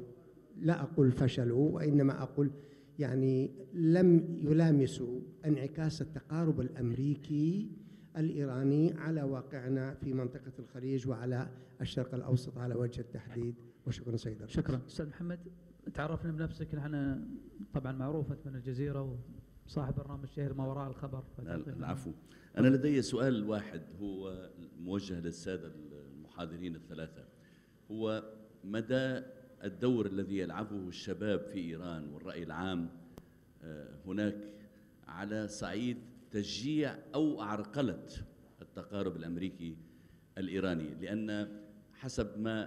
لا أقول فشلوا، وإنما أقول يعني لم يلامسوا انعكاس التقارب الأمريكي الإيراني على واقعنا في منطقة الخليج وعلى الشرق الأوسط على وجه التحديد. وشكرا سيد الرئيس. شكرا أستاذ محمد. تعرفنا بنفسك، نحن طبعا معروفة من الجزيرة وصاحب برنامج شهر ما وراء الخبر. العفو، أنا لدي سؤال واحد هو موجه للسادة المحاضرين الثلاثة، هو مدى الدور الذي يلعبه الشباب في إيران والرأي العام هناك على صعيد تشجيع أو عرقلة التقارب الأمريكي الإيراني، لأن حسب ما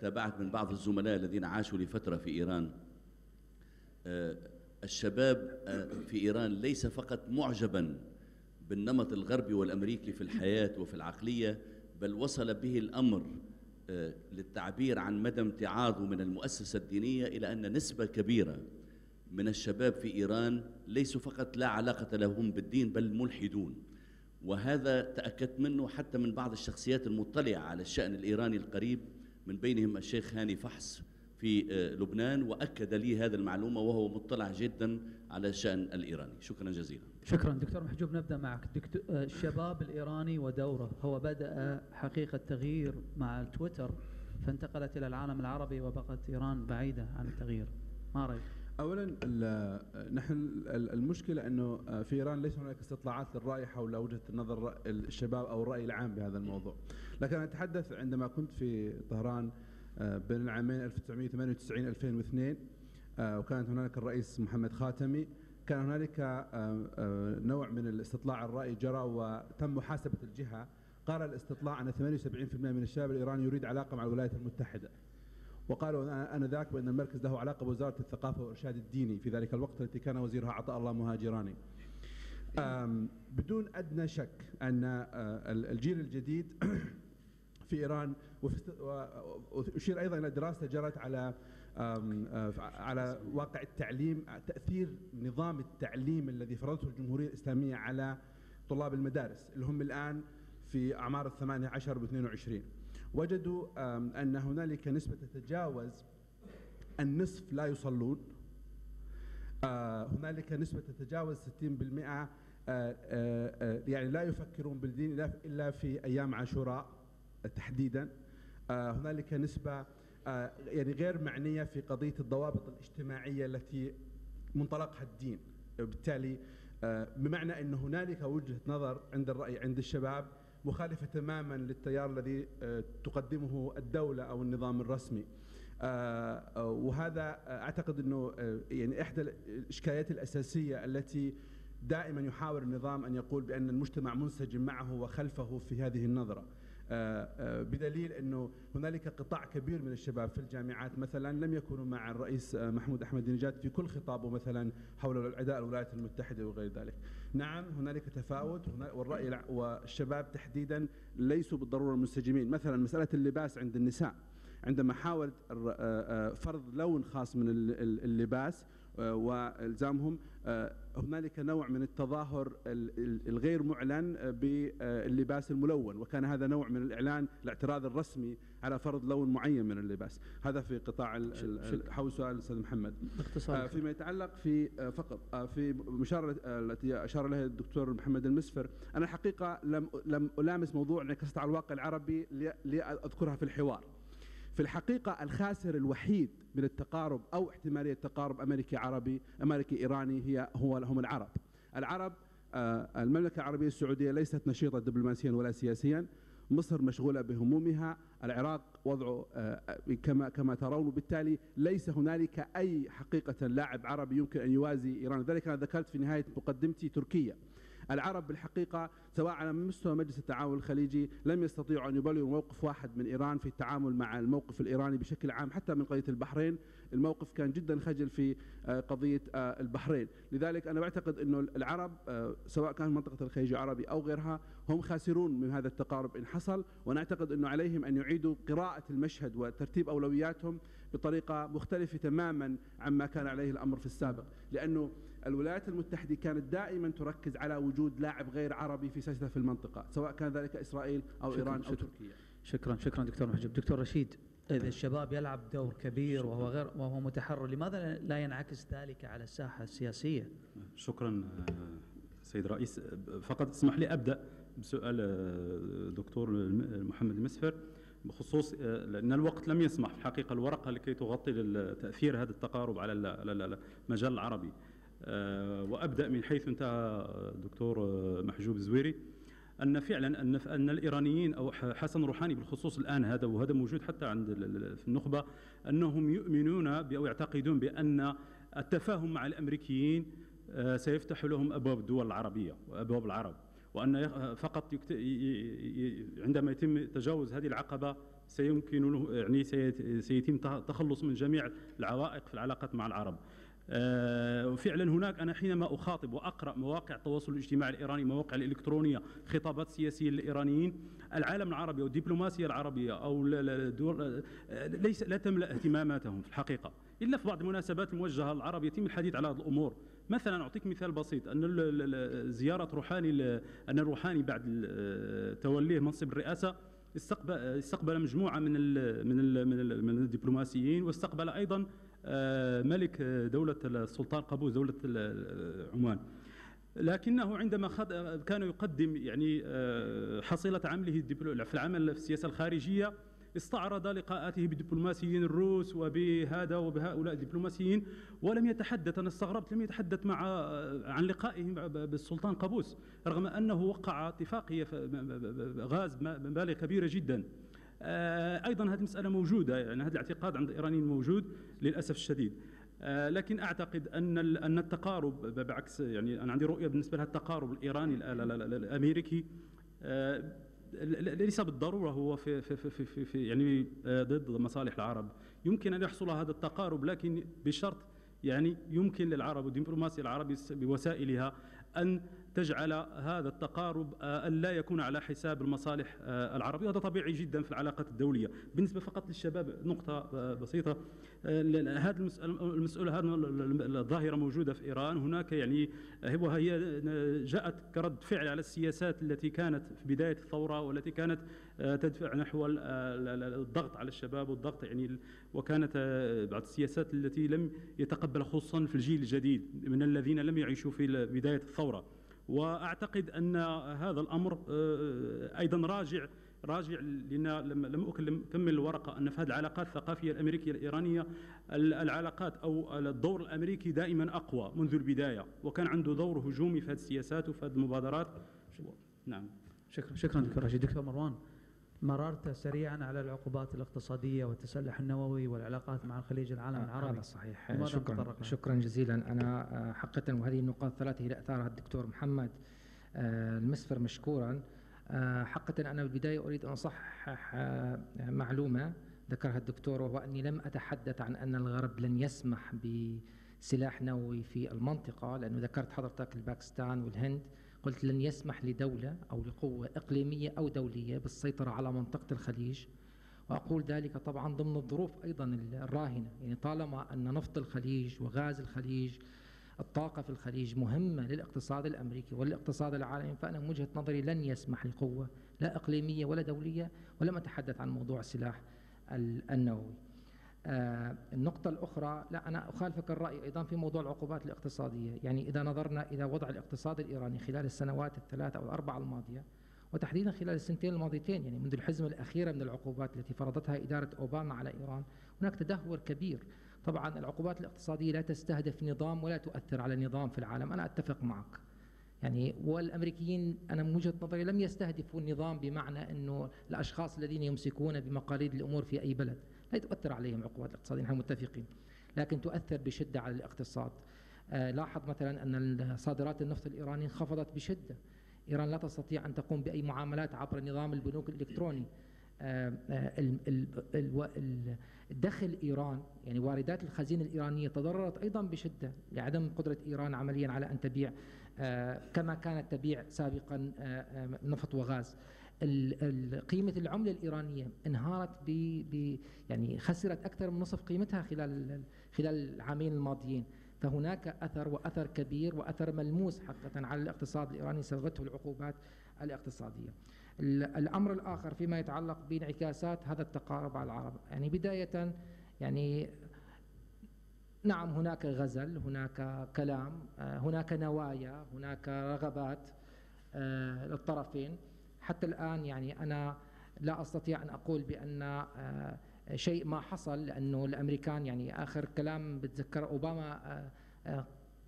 تابعت من بعض الزملاء الذين عاشوا لفترة في إيران، الشباب في إيران ليس فقط معجبا بالنمط الغربي والأمريكي في الحياة وفي العقلية، بل وصل به الأمر للتعبير عن مدى امتعاضه من المؤسسة الدينية إلى أن نسبة كبيرة من الشباب في إيران ليسوا فقط لا علاقة لهم بالدين بل ملحدون، وهذا تأكدت منه حتى من بعض الشخصيات المطلعة على الشأن الإيراني القريب، من بينهم الشيخ هاني فحس في لبنان، وأكد لي هذا المعلومة وهو مطلع جدا على الشأن الإيراني. شكرا جزيلا. شكرا دكتور محجوب. نبدأ معك دكتور. الشباب الإيراني ودوره، هو بدأ حقيقة تغيير مع التويتر فانتقلت إلى العالم العربي وبقت إيران بعيدة عن التغيير، ما رأيك؟ أولا نحن المشكلة أنه في إيران ليس هناك استطلاعات للرأي حول وجهة نظر الشباب أو الرأي العام بهذا الموضوع، لكن أتحدث عندما كنت في طهران بين العامين ألف وتسعمئة وثمانية وتسعين إلى ألفين واثنين وكانت هناك الرئيس محمد خاتمي، كان هنالك نوع من الاستطلاع الرأي جرى وتم محاسبة الجهة. قال الاستطلاع أن ثمانية وسبعين بالمئة من الشباب الإيراني يريد علاقة مع الولايات المتحدة، وقالوا آنذاك بأن المركز له علاقة بوزارة الثقافة والإرشاد الديني في ذلك الوقت التي كان وزيرها عطاء الله مهاجراني. بدون أدنى شك أن الجيل الجديد في إيران، وأشير أيضا إلى دراسة جرت على على واقع التعليم، تأثير نظام التعليم الذي فرضته الجمهورية الإسلامية على طلاب المدارس اللي هم الآن في أعمار الثمانية عشر واثنين وعشرين، وجدوا أن هنالك نسبة تتجاوز النصف لا يصلون، هنالك نسبة تتجاوز ستين بالمئة يعني لا يفكرون بالدين إلا في أيام عاشوراء تحديدا، هنالك نسبة يعني غير معنية في قضية الضوابط الاجتماعية التي منطلقها الدين، وبالتالي بمعنى أن هنالك وجهة نظر عند الرأي عند الشباب مخالفة تماما للتيار الذي تقدمه الدولة أو النظام الرسمي. وهذا أعتقد أنه يعني إحدى الإشكاليات الأساسية التي دائما يحاول النظام أن يقول بأن المجتمع منسجم معه وخلفه في هذه النظرة، بدليل أنه هنالك قطاع كبير من الشباب في الجامعات مثلا لم يكونوا مع الرئيس محمود أحمدينجاد في كل خطابه مثلا حول العداء الولايات المتحدة وغير ذلك. نعم هنالك تفاوت، والرأي والشباب تحديدا ليسوا بالضرورة منسجمين. مثلا مسألة اللباس عند النساء، عندما حاولت فرض لون خاص من اللباس والزامهم، هنالك نوع من التظاهر الغير معلن باللباس الملون، وكان هذا نوع من الاعلان الاعتراض الرسمي على فرض لون معين من اللباس. هذا في قطاع. حول سؤال الاستاذ محمد باختصار فيما يتعلق في فقط في مشارة التي اشار لها الدكتور محمد المسفر. انا الحقيقه لم لم ألامس موضوع انعكاست على الواقع العربي لأذكرها في الحوار. في الحقيقة الخاسر الوحيد من التقارب أو احتمالية تقارب أمريكي عربي أمريكي إيراني هي هو هم العرب. العرب المملكة العربية السعودية ليست نشيطة دبلوماسيا ولا سياسيا، مصر مشغولة بهمومها، العراق وضعه كما كما ترون، وبالتالي ليس هنالك أي حقيقة لاعب عربي يمكن أن يوازي إيران. ذلك أنا ذكرت في نهاية مقدمتي تركيا. العرب بالحقيقة سواء على مستوى مجلس التعاون الخليجي لم يستطيعوا أن يبلغوا موقف واحد من إيران في التعامل مع الموقف الإيراني بشكل عام. حتى من قضية البحرين الموقف كان جدا خجل في قضية البحرين. لذلك أنا أعتقد أن العرب سواء كان منطقة الخليج العربي أو غيرها هم خاسرون من هذا التقارب إن حصل، ونعتقد أنه عليهم أن يعيدوا قراءة المشهد وترتيب أولوياتهم بطريقة مختلفة تماما عما كان عليه الأمر في السابق، لأنه الولايات المتحدة كانت دائما تركز على وجود لاعب غير عربي في سياستها في المنطقة، سواء كان ذلك إسرائيل أو شكراً إيران شكراً أو تركيا. شكرا شكرا دكتور محجوب. دكتور رشيد، إذا الشباب يلعب دور كبير شكراً. وهو غير وهو متحرر، لماذا لا ينعكس ذلك على الساحة السياسية؟ شكرا سيد الرئيس. فقط اسمح لي أبدأ بسؤال دكتور محمد المسفر بخصوص، لأن الوقت لم يسمح في الحقيقة الورقة لكي تغطي تأثير هذا التقارب على المجال العربي. وأبدأ من حيث انتهى دكتور محجوب زويري، أن فعلا أن الإيرانيين أو حسن روحاني بالخصوص الآن، هذا وهذا موجود حتى عند في النخبة، أنهم يؤمنون أو يعتقدون بأن التفاهم مع الأمريكيين سيفتح لهم أبواب الدول العربية وأبواب العرب، وأن فقط عندما يتم تجاوز هذه العقبة سيمكن له يعني سيتم تخلص من جميع العوائق في العلاقات مع العرب. وفعلا هناك، أنا حينما أخاطب وأقرأ مواقع التواصل الاجتماعي الإيراني، مواقع الإلكترونية، خطابات سياسية للإيرانيين، العالم العربي أو الدبلوماسية العربية أو الدول ليس لا تملأ اهتماماتهم في الحقيقة، إلا في بعض المناسبات الموجهة للعرب يتم الحديث على هذه الأمور. مثلا أعطيك مثال بسيط، أن زيارة روحاني، أن روحاني بعد توليه منصب الرئاسة استقبل مجموعة من ال من ال من, ال من الدبلوماسيين، واستقبل أيضا ملك دولة السلطان قابوس دولة عمان، لكنه عندما كان يقدم يعني حصيلة عمله في العمل في السياسة الخارجية، استعرض لقاءاته بالدبلوماسيين الروس وبهذا وبهؤلاء الدبلوماسيين، ولم يتحدث، أنا استغربت، لم يتحدث مع عن لقائه بالسلطان قابوس، رغم أنه وقع اتفاقية غاز مبالغ كبيرة جدا. أيضا هذه المسألة موجودة، يعني هذا الاعتقاد عند الإيرانيين موجود للأسف الشديد. لكن أعتقد أن أن التقارب، بعكس يعني أنا عندي رؤية بالنسبة لهذا التقارب الإيراني الأمريكي، ليس بالضرورة هو في, في, في, في, في يعني ضد مصالح العرب. يمكن أن يحصل هذا التقارب، لكن بشرط يعني يمكن للعرب والدبلوماسية العربية بوسائلها أن تجعل هذا التقارب أن لا يكون على حساب المصالح العربية. هذا طبيعي جدا في العلاقات الدولية. بالنسبة فقط للشباب، نقطة بسيطة، هذا المسؤول، هذه الظاهرة موجودة في إيران، هناك يعني وهي جاءت كرد فعل على السياسات التي كانت في بداية الثورة والتي كانت تدفع نحو الضغط على الشباب والضغط يعني، وكانت بعض السياسات التي لم يتقبل خصوصا في الجيل الجديد من الذين لم يعيشوا في بداية الثورة. وأعتقد أن هذا الأمر أيضا راجع راجع لنا. لم أكمل الورقة، أن في هذه العلاقات الثقافية الأمريكية الإيرانية، العلاقات أو الدور الأمريكي دائما أقوى منذ البداية، وكان عنده دور هجومي في هذه السياسات وفي هذه المبادرات. شكرا. نعم، شكرا شكرا دكتور رشيد. دكتور مروان، مررت سريعا على العقوبات الاقتصادية والتسلح النووي والعلاقات مع الخليج العالم العربي. صحيح، شكرا شكرا جزيلا. أنا حقيقة وهذه النقاط الثلاثة هي أثارها الدكتور محمد المسفر مشكورا. حقيقة أنا بالبداية أريد أن أصحح معلومة ذكرها الدكتور، وهو أني لم أتحدث عن أن الغرب لن يسمح بسلاح نووي في المنطقة، لأنه ذكرت حضرتك الباكستان والهند، قلت لن يسمح لدولة أو لقوة إقليمية أو دولية بالسيطرة على منطقة الخليج، وأقول ذلك طبعا ضمن الظروف أيضا الراهنة، يعني طالما أن نفط الخليج وغاز الخليج الطاقة في الخليج مهمة للاقتصاد الأمريكي والاقتصاد العالمي، فأنا من وجهة نظري لن يسمح لقوة لا إقليمية ولا دولية، ولم أتحدث عن موضوع السلاح النووي. آه النقطة الأخرى، لا أنا أخالفك الرأي أيضا في موضوع العقوبات الاقتصادية. يعني إذا نظرنا إلى وضع الاقتصاد الإيراني خلال السنوات الثلاثة أو الأربعة الماضية، وتحديدا خلال السنتين الماضيتين، يعني منذ الحزمة الأخيرة من العقوبات التي فرضتها إدارة أوباما على إيران، هناك تدهور كبير. طبعا العقوبات الاقتصادية لا تستهدف نظام ولا تؤثر على نظام في العالم، أنا أتفق معك. يعني والأمريكيين أنا من وجهة نظري لم يستهدفوا النظام بمعنى أنه الأشخاص الذين يمسكون بمقاليد الأمور في أي بلد، لا تؤثر عليهم عقوبات الاقتصادية، نحن متفقين، لكن تؤثر بشدة على الاقتصاد. آه لاحظ مثلا أن صادرات النفط الإيراني انخفضت بشدة، إيران لا تستطيع أن تقوم بأي معاملات عبر نظام البنوك الإلكتروني. آه الدخل إيران يعني واردات الخزينة الإيرانية تضررت أيضا بشدة لعدم قدرة إيران عمليا على أن تبيع آه كما كانت تبيع سابقا آه نفط وغاز. قيمة العملة الإيرانية انهارت ب يعني خسرت أكثر من نصف قيمتها خلال خلال العامين الماضيين، فهناك أثر وأثر كبير وأثر ملموس حقيقة على الاقتصاد الإيراني سببته العقوبات الاقتصادية. الأمر الآخر فيما يتعلق بانعكاسات هذا التقارب على العرب، يعني بداية يعني نعم هناك غزل، هناك كلام، هناك نوايا، هناك رغبات للطرفين. حتى الآن يعني أنا لا أستطيع أن أقول بأن شيء ما حصل، لأنه الأمريكان يعني آخر كلام بتذكر أوباما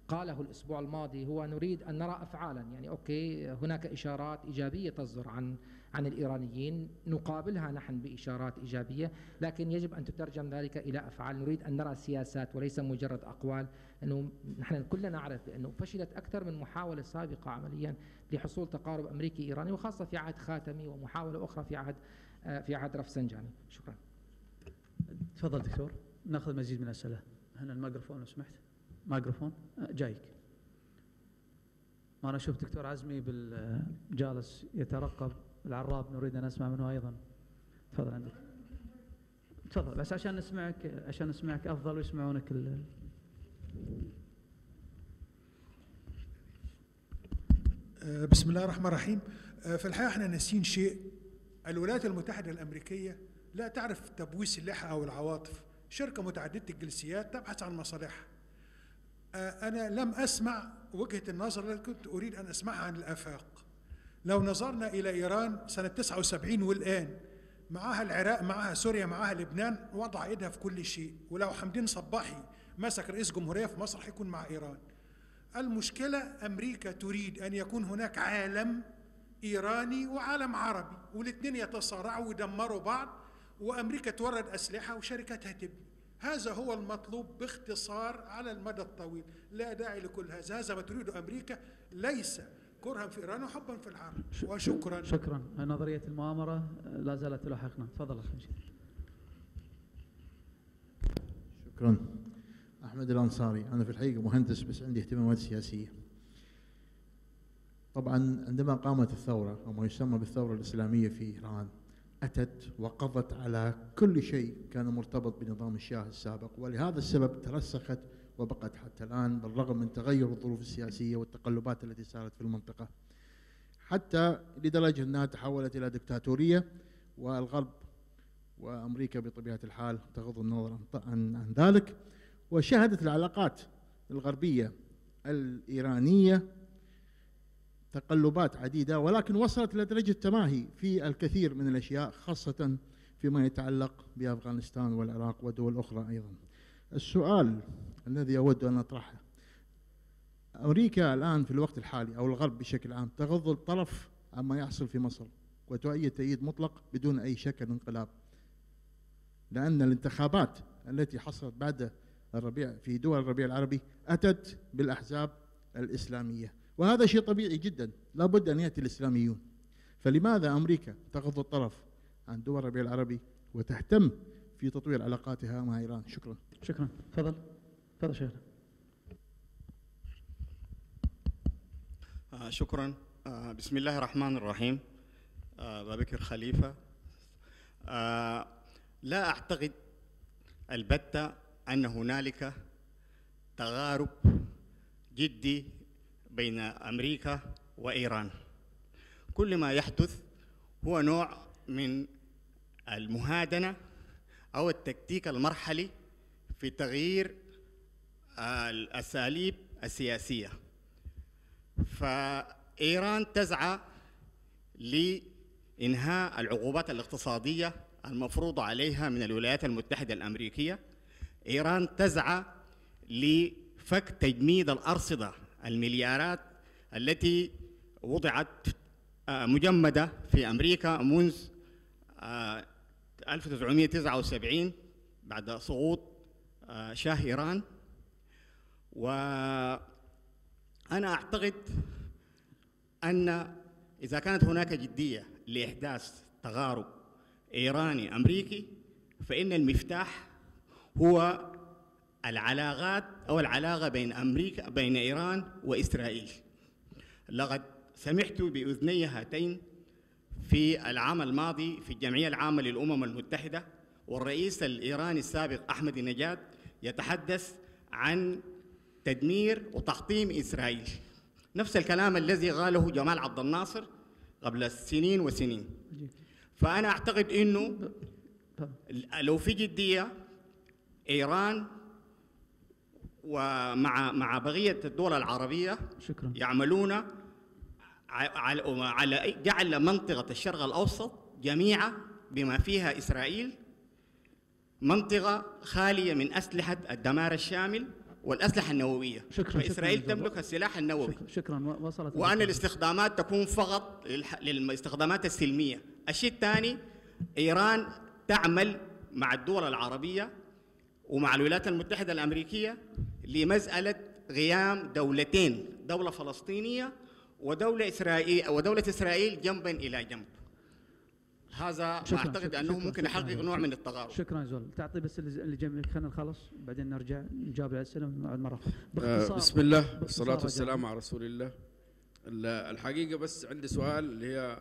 قاله الأسبوع الماضي هو نريد أن نرى أفعالا. يعني أوكي هناك إشارات إيجابية تصدر عن عن الإيرانيين، نقابلها نحن بإشارات إيجابية، لكن يجب أن تترجم ذلك إلى أفعال. نريد أن نرى سياسات وليس مجرد أقوال، لأنه نحن كلنا نعرف أنه فشلت أكثر من محاولة سابقة عمليا لحصول تقارب أمريكي إيراني، وخاصة في عهد خاتمي ومحاولة أخرى في عهد في عهد رفسنجاني. شكرا. تفضل دكتور، ناخذ مزيد من الأسئلة. هنا الميكروفون لو سمحت. مايكروفون جايك. ما أنا أشوف دكتور عزمي بالجالس يترقب العراب، نريد أن أسمع منه أيضا. تفضل عندك. تفضل بس عشان نسمعك، عشان نسمعك أفضل ويسمعونك ال. بسم الله الرحمن الرحيم. في الحقيقة احنا ناسين شيء. الولايات المتحدة الأمريكية لا تعرف تبويس اللحى أو العواطف، شركة متعددة الجنسيات تبحث عن مصالحها. أنا لم أسمع وجهة النظر التي كنت أريد أن أسمعها عن الآفاق. لو نظرنا إلى إيران سنة تسعة وسبعين والآن، معها العراق، معها سوريا، معها لبنان، وضع إيدها في كل شيء. ولو حمدين صباحي مسك رئيس جمهورية في مصر هيكون مع إيران. المشكلة أمريكا تريد أن يكون هناك عالم إيراني وعالم عربي، والاثنين يتصارعوا ويدمروا بعض، وأمريكا تورد أسلحة وشركتها تبني. هذا هو المطلوب باختصار على المدى الطويل. لا داعي لكل هذا. هذا ما تريده أمريكا، ليس كرها في إيران وحبا في العرب. وشكرا. شكرا. نظرية المؤامرة لا زالت تلاحقنا. تفضل أخي. شكرا. أحمد الأنصاري. أنا في الحقيقة مهندس بس عندي اهتمامات سياسية. طبعا عندما قامت الثورة أو ما يسمى بالثورة الإسلامية في إيران، أتت وقضت على كل شيء كان مرتبط بنظام الشاه السابق، ولهذا السبب ترسخت وبقت حتى الآن بالرغم من تغير الظروف السياسية والتقلبات التي صارت في المنطقة، حتى لدرجة أنها تحولت إلى دكتاتورية. والغرب وأمريكا بطبيعة الحال تغض النظر عن ذلك، وشهدت العلاقات الغربية الإيرانية تقلبات عديدة، ولكن وصلت إلى درجة تماهي في الكثير من الأشياء، خاصة فيما يتعلق بأفغانستان والعراق ودول أخرى أيضا. السؤال الذي أود أن أطرحه، أمريكا الآن في الوقت الحالي أو الغرب بشكل عام تغض الطرف عما يحصل في مصر وتؤيد تأييد مطلق بدون أي شك انقلاب، لأن الانتخابات التي حصلت بعد الربيع في دول الربيع العربي أتت بالأحزاب الإسلامية، وهذا شيء طبيعي جدا، لابد أن يأتي الإسلاميون. فلماذا أمريكا تغض الطرف عن دول الربيع العربي وتهتم في تطوير علاقاتها مع إيران؟ شكرا. شكرا. تفضل. تفضل شيخنا. آه شكرا. آه بسم الله الرحمن الرحيم. آه بكر خليفة. آه لا أعتقد البتة أن هنالك تغارب جدي بين أمريكا وإيران. كل ما يحدث هو نوع من المهادنة أو التكتيك المرحلي في تغيير الأساليب السياسية. فإيران تسعى لإنهاء العقوبات الاقتصادية المفروضة عليها من الولايات المتحدة الأمريكية. إيران تسعى لفك تجميد الأرصدة، المليارات التي وضعت مجمدة في أمريكا منذ ألف وتسعمئة وتسعة وسبعين بعد سقوط شاه إيران. وأنا أعتقد أن إذا كانت هناك جدية لإحداث تغارب إيراني أمريكي، فإن المفتاح هو العلاقات أو العلاقة بين أمريكا بين إيران وإسرائيل. لقد سمعت بأذني هاتين في العام الماضي في الجمعية العامة للأمم المتحدة والرئيس الإيراني السابق أحمدينجاد يتحدث عن تدمير وتحطيم إسرائيل، نفس الكلام الذي قاله جمال عبد الناصر قبل سنين وسنين. فأنا أعتقد إنه لو في جدية إيران ومع مع بقية الدول العربية، شكرا، يعملون على على جعل منطقة الشرق الأوسط جميعا بما فيها إسرائيل منطقة خالية من أسلحة الدمار الشامل والأسلحة النووية. شكرا. فإسرائيل شكرا تملك السلاح النووي. شكرا. وصلت. وأن الاستخدامات تكون فقط للاستخدامات السلمية. الشيء الثاني، إيران تعمل مع الدول العربية ومع الولايات المتحدة الأمريكية لمسألة قيام دولتين، دولة فلسطينية ودولة إسرائيل ودولة إسرائيل جنبا إلى جنب. هذا اعتقد انه ممكن يحقق نوع من التقارب. شكرا زول، تعطي بس الجميع خلينا نخلص بعدين نرجع نجاوب على الاسئله بعد مره. باختصار، بسم الله والصلاه والسلام على رسول الله. الحقيقه بس عندي سؤال اللي هي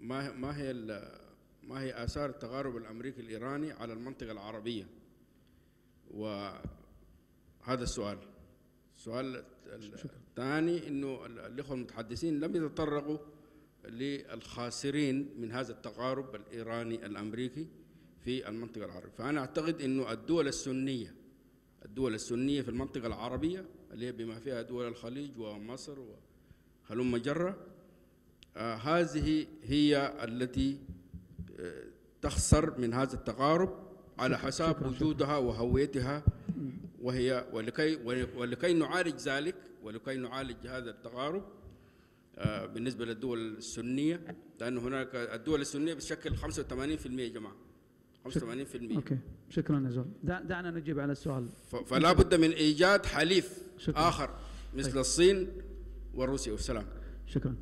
ما ما هي ما هي اثار التقارب الامريكي الايراني على المنطقه العربيه؟ وهذا السؤال. السؤال الثاني انه الاخوه المتحدثين لم يتطرقوا للخاسرين من هذا التقارب الإيراني الأمريكي في المنطقة العربية، فأنا أعتقد أنه الدول السنية الدول السنية في المنطقة العربية اللي هي بما فيها دول الخليج ومصر وهلم جرة، آه هذه هي التي آه تخسر من هذا التقارب على حساب وجودها وهويتها، وهي ولكي ولكي نعالج ذلك ولكي نعالج هذا التقارب بالنسبة للدول السنية، لأن هناك الدول السنية بتشكل خمسة وثمانين بالمئة يا جماعة، خمسة وثمانين بالمئة. اوكي شكرا يا زول، دعنا نجيب على السؤال. فلا بد من إيجاد حليف شكراً. آخر مثل طيب. الصين وروسيا. والسلام. شكرا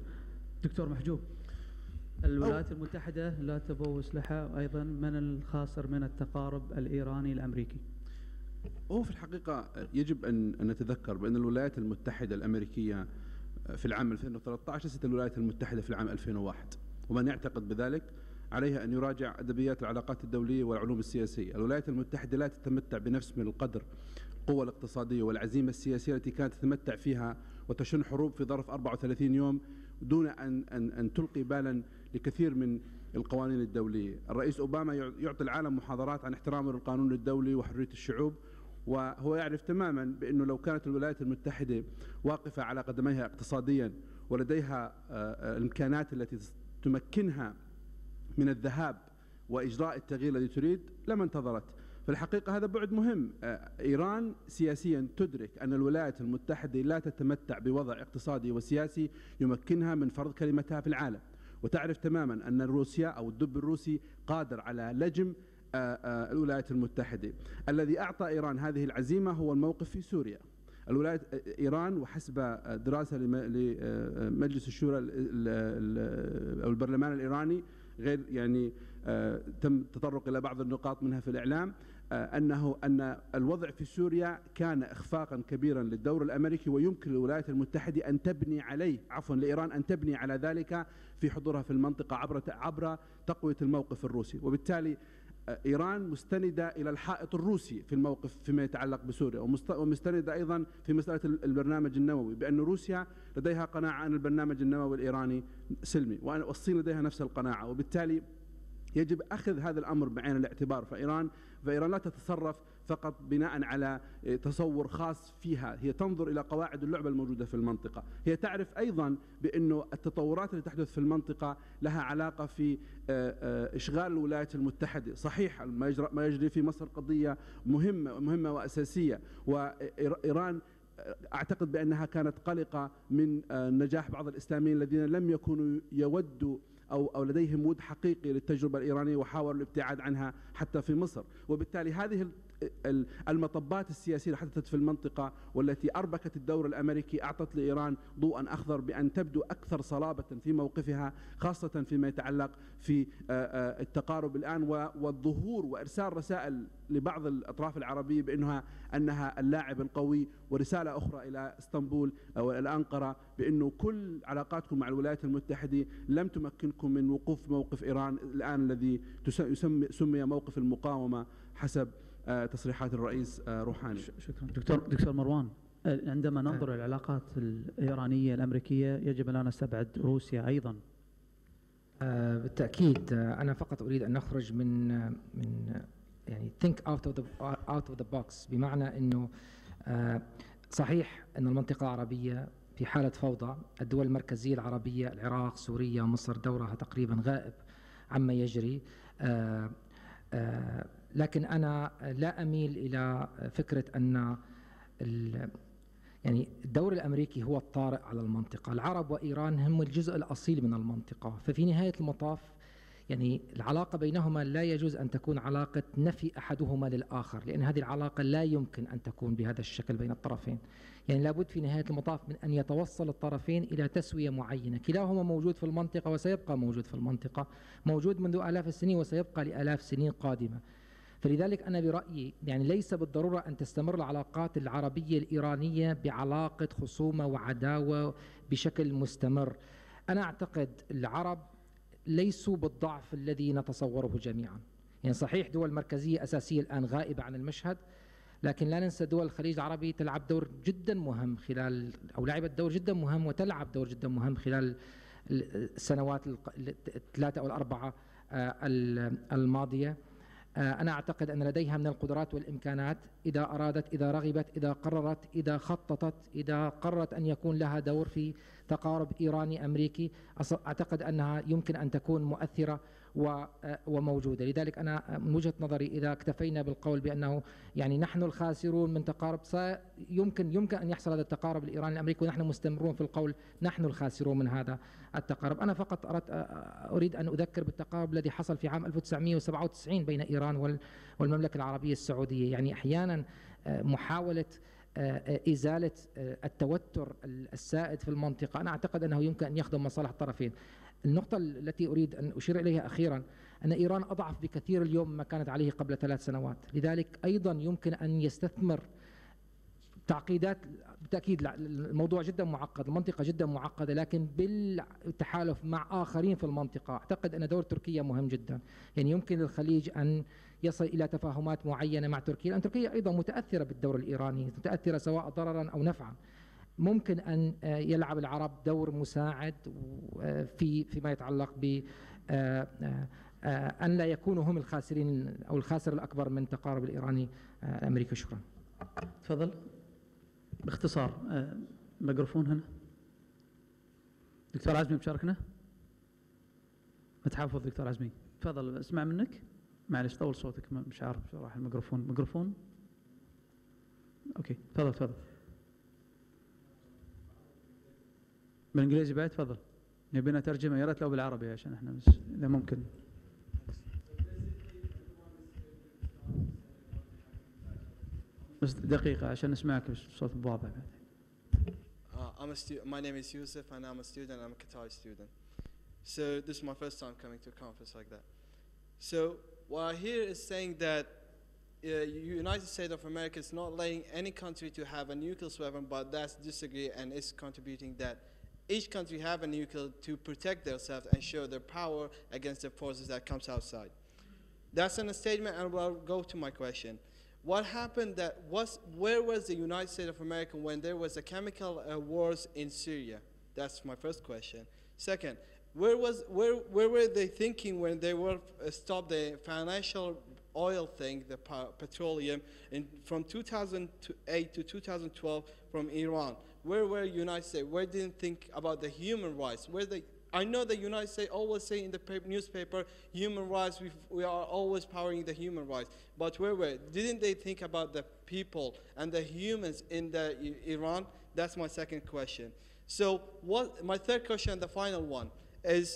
دكتور محجوب. الولايات المتحدة لا تبوس أسلحة، أيضا من الخاسر من التقارب الإيراني الأمريكي؟ هو في الحقيقة يجب أن نتذكر بأن الولايات المتحدة الأمريكية في العام ألفين وثلاثة عشر أسست الولايات المتحدة في العام ألفين وواحد، ومن يعتقد بذلك عليه أن يراجع أدبيات العلاقات الدولية والعلوم السياسية. الولايات المتحدة لا تتمتع بنفس من القدر القوة الاقتصادية والعزيمة السياسية التي كانت تتمتع فيها وتشن حروب في ظرف أربعة وثلاثين يوم دون أن أن أن تلقي بالا لكثير من القوانين الدولية. الرئيس أوباما يعطي العالم محاضرات عن احترامه للقانون الدولي وحرية الشعوب، وهو يعرف تماما بأنه لو كانت الولايات المتحدة واقفة على قدميها اقتصاديا ولديها الإمكانات التي تمكنها من الذهاب وإجراء التغيير الذي تريد لما انتظرت. فالحقيقة هذا بعد مهم. إيران سياسيا تدرك أن الولايات المتحدة لا تتمتع بوضع اقتصادي وسياسي يمكنها من فرض كلمتها في العالم، وتعرف تماما أن روسيا أو الدب الروسي قادر على لجم الولايات المتحدة. الذي أعطى إيران هذه العزيمة هو الموقف في سوريا. الولايات إيران وحسب دراسة لمجلس الشورى أو البرلمان الإيراني، غير يعني تم تطرق إلى بعض النقاط منها في الإعلام، أنه أن الوضع في سوريا كان إخفاقا كبيرا للدور الأمريكي، ويمكن للولايات المتحدة أن تبني عليه، عفوا لإيران أن تبني على ذلك في حضورها في المنطقة عبر عبر تقوية الموقف الروسي. وبالتالي إيران مستندة إلى الحائط الروسي في الموقف فيما يتعلق بسوريا، ومستندة أيضا في مسألة البرنامج النووي، بأن روسيا لديها قناعة أن البرنامج النووي الإيراني سلمي، والصين لديها نفس القناعة. وبالتالي يجب أخذ هذا الأمر بعين الاعتبار. فإيران فإيران لا تتصرف فقط بناء على تصور خاص فيها، هي تنظر إلى قواعد اللعبة الموجودة في المنطقة. هي تعرف أيضا بأن التطورات التي تحدث في المنطقة لها علاقة في إشغال الولايات المتحدة. صحيح ما يجري في مصر قضية مهمة مهمة وأساسية، وإيران أعتقد بأنها كانت قلقة من نجاح بعض الإسلاميين الذين لم يكونوا يودوا أو أو لديهم ود حقيقي للتجربة الإيرانية وحاولوا الابتعاد عنها حتى في مصر. وبالتالي هذه المطبات السياسية التي حدثت في المنطقة والتي أربكت الدور الأمريكي أعطت لإيران ضوءا أخضر بأن تبدو أكثر صلابة في موقفها، خاصة فيما يتعلق في التقارب الآن والظهور وإرسال رسائل لبعض الأطراف العربية بأنها أنها اللاعب القوي، ورسالة أخرى إلى اسطنبول أو إلى أنقرة بأنه كل علاقاتكم مع الولايات المتحدة لم تمكنكم من وقوف موقف إيران الآن الذي يسمى سمي موقف المقاومة حسب تصريحات الرئيس روحاني. شكرا دكتور دكتور مروان. عندما ننظر للعلاقات الإيرانية الأمريكية يجب لا نستبعد روسيا أيضا. بالتأكيد. أنا فقط أريد أن نخرج من من يعني think out of the out of the box، بمعنى إنه صحيح إن المنطقة العربية في حالة فوضى. الدول المركزية العربية، العراق، سوريا، مصر، دورها تقريبا غائب عما يجري. لكن أنا لا أميل إلى فكرة أن يعني الدور الأمريكي هو الطارئ على المنطقة. العرب وإيران هم الجزء الأصيل من المنطقة، ففي نهاية المطاف يعني العلاقة بينهما لا يجوز أن تكون علاقة نفي أحدهما للآخر، لأن هذه العلاقة لا يمكن أن تكون بهذا الشكل بين الطرفين. يعني لابد في نهاية المطاف من أن يتوصل الطرفين إلى تسوية معينة، كلاهما موجود في المنطقة وسيبقى موجود في المنطقة، موجود منذ آلاف السنين وسيبقى لآلاف سنين قادمة. فلذلك أنا برأيي يعني ليس بالضرورة أن تستمر العلاقات العربية الإيرانية بعلاقة خصومة وعداوة بشكل مستمر. أنا أعتقد العرب ليسوا بالضعف الذي نتصوره جميعا. يعني صحيح دول مركزية أساسية الآن غائبة عن المشهد، لكن لا ننسى دول الخليج العربي تلعب دور جدا مهم خلال أو لعبت دور جدا مهم وتلعب دور جدا مهم خلال السنوات الثلاثة أو الأربعة الماضية. أنا أعتقد أن لديها من القدرات والإمكانات إذا أرادت، إذا رغبت، إذا قررت، إذا خططت، إذا قررت أن يكون لها دور في تقارب إيراني أمريكي، أعتقد أنها يمكن أن تكون مؤثرة وموجودة. لذلك أنا من وجهة نظري إذا اكتفينا بالقول بأنه يعني نحن الخاسرون من تقارب، يمكن يمكن أن يحصل هذا التقارب الإيراني الأمريكي ونحن مستمرون في القول نحن الخاسرون من هذا التقارب. أنا فقط أردت أريد أن أذكر بالتقارب الذي حصل في عام ألف وتسعمئة وسبعة وتسعين بين إيران والمملكة العربية السعودية. يعني أحيانا محاولة إزالة التوتر السائد في المنطقة أنا أعتقد أنه يمكن أن يخدم مصالح الطرفين. النقطة التي أريد أن أشير إليها أخيرا أن إيران أضعف بكثير اليوم ما كانت عليه قبل ثلاث سنوات، لذلك أيضا يمكن أن يستثمر تعقيدات. بالتأكيد الموضوع جدا معقد، المنطقة جدا معقدة، لكن بالتحالف مع آخرين في المنطقة أعتقد أن دور تركيا مهم جدا. يعني يمكن للخليج أن يصل إلى تفاهمات معينة مع تركيا، لأن تركيا أيضا متأثرة بالدور الإيراني، متأثرة سواء ضررا أو نفعا. ممكن أن يلعب العرب دور مساعد في فيما يتعلق ب أن لا يكونوا هم الخاسرين أو الخاسر الأكبر من تقارب الإيراني الأمريكي. شكرا. تفضل باختصار. ميكروفون هنا. دكتور عزمي مشاركنا. متحفظ دكتور عزمي، تفضل اسمع منك. معلش طول صوتك، مش عارف شو راح الميكروفون. ميكروفون. أوكي تفضل تفضل. بالانجليزي بعد؟ تفضل، نبينا ترجمه، يا ريت لو بالعربي عشان احنا مش اذا ممكن. بس دقيقه عشان نسمعك بصوت واضح. I'm a student. My name is Yusuf and I'm a student. I'm a Qatari student. So this is my first time coming to a conference like that. So what I hear is saying that the United States of America is not letting any country to have a nuclear weapon, but that's disagree and it's contributing that each country have a nuclear to protect themselves and show their power against the forces that comes outside. That's an statement, and I'll go to my question. What happened that was, where was the United States of America when there was a chemical uh, wars in Syria? That's my first question. Second, where was, where, where were they thinking when they were uh, stopped the financial oil thing, the petroleum, in, from two thousand eight to two thousand twelve from Iran? Where were United States? Where didn't think about the human rights? Where they? I know the United States always say in the paper, newspaper, human rights. We we are always powering the human rights. But where were? Didn't they think about the people and the humans in the Iran? That's my second question. So what? My third question, the final one, is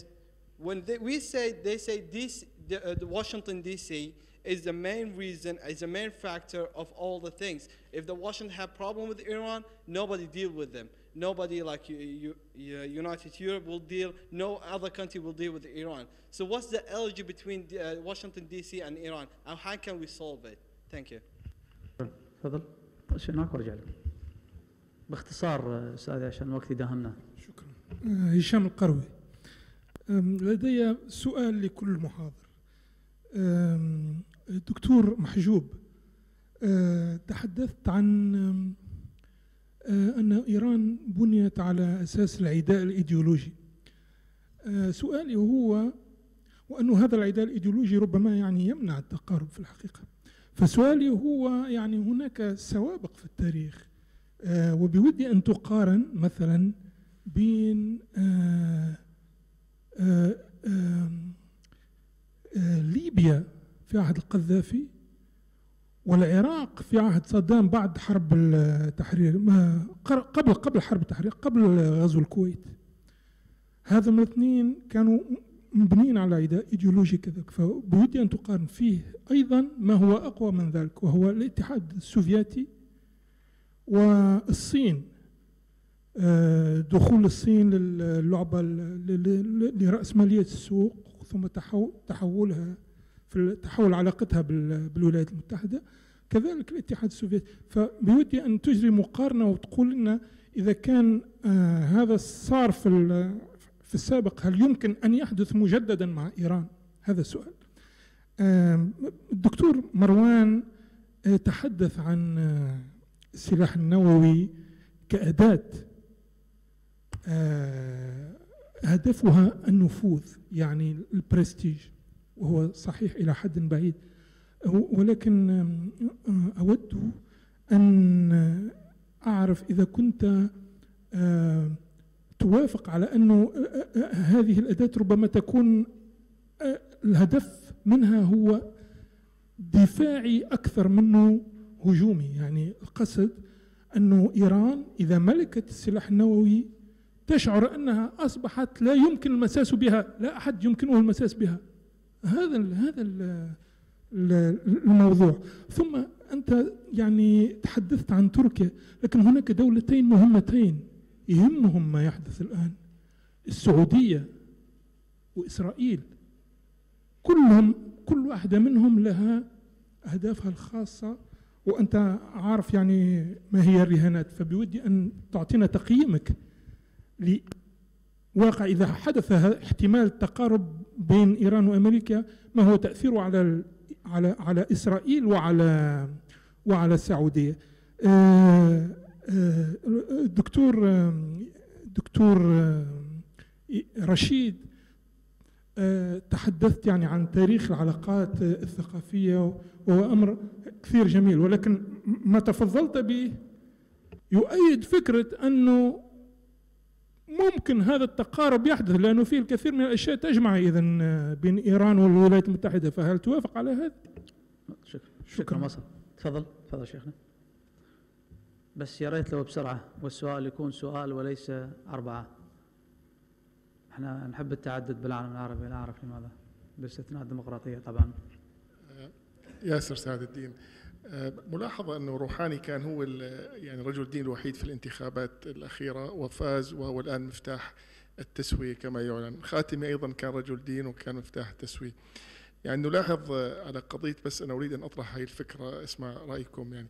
when they, we say they say this, the, uh, the Washington D C is the main reason, is the main factor of all the things. If the Washington have problem with Iran, nobody deal with them. Nobody like you, you, you, United Europe will deal, no other country will deal with Iran. So what's the allergy between uh, Washington D C and Iran? And how can we solve it? Thank you. تفضل. شناك ورجع لك. باختصار سعادة عشان الوقت يداهمنا. شكرا. هشام القروي. لدي سؤال لكل محاضر. دكتور محجوب، تحدثت عن أن إيران بنيت على أساس العداء الإيديولوجي. سؤالي هو وأن هذا العداء الإيديولوجي ربما يعني يمنع التقارب في الحقيقة. فسؤالي هو يعني هناك سوابق في التاريخ، وبودي أن تقارن مثلا بين ليبيا في عهد القذافي والعراق في عهد صدام بعد حرب التحرير، ما قبل قبل حرب التحرير، قبل غزو الكويت. هذا الاثنين كانوا مبنيين على عداء ايديولوجي كذلك. فبودي ان تقارن فيه ايضا ما هو اقوى من ذلك، وهو الاتحاد السوفيتي والصين، دخول الصين للعبه لراسماليه السوق ثم تحولها في تحول علاقتها بالولايات المتحده، كذلك الاتحاد السوفيتي. فبودي ان تجري مقارنه وتقول لنا اذا كان هذا صار في في السابق هل يمكن أن يحدث مجددا مع إيران؟ هذا السؤال. الدكتور مروان تحدث عن السلاح النووي كأداة هدفها النفوذ، يعني البرستيج، وهو صحيح إلى حد بعيد، ولكن أود أن أعرف إذا كنت توافق على أنه هذه الأداة ربما تكون الهدف منها هو دفاعي أكثر منه هجومي، يعني القصد أنه إيران إذا ملكت السلاح النووي تشعر أنها أصبحت لا يمكن المساس بها، لا أحد يمكنه المساس بها. هذا ال هذا ال الموضوع. ثم أنت يعني تحدثت عن تركيا، لكن هناك دولتين مهمتين يهمهم ما يحدث الآن، السعودية وإسرائيل، كلهم كل واحدة منهم لها أهدافها الخاصة، وأنت عارف يعني ما هي الرهانات. فبودي أن تعطينا تقييمك لواقع إذا حدث احتمال تقارب بين إيران وأمريكا، ما هو تأثيره على على على إسرائيل وعلى وعلى السعودية. آه الدكتور الدكتور رشيد، تحدثت يعني عن تاريخ العلاقات الثقافية وهو أمر كثير جميل، ولكن ما تفضلت به يؤيد فكرة أنه ممكن هذا التقارب يحدث، لأنه فيه الكثير من الأشياء تجمع إذن بين إيران والولايات المتحدة. فهل توافق على هذا؟ شكرا. شكرا مصر. تفضل تفضل شيخنا. بس يا ريت لو بسرعة، والسؤال يكون سؤال وليس أربعة. احنا نحب التعدد بالعالم العربي، لا أعرف لماذا، باستثناء الديمقراطية طبعا. ياسر سعد الدين، ملاحظة أنه روحاني كان هو يعني رجل الدين الوحيد في الانتخابات الأخيرة وفاز، وهو الآن مفتاح التسوية كما يعلن. خاتمي أيضا كان رجل دين وكان مفتاح التسوية. يعني نلاحظ على قضية، بس أنا أريد أن أطرح هذه الفكرة أسمع رأيكم، يعني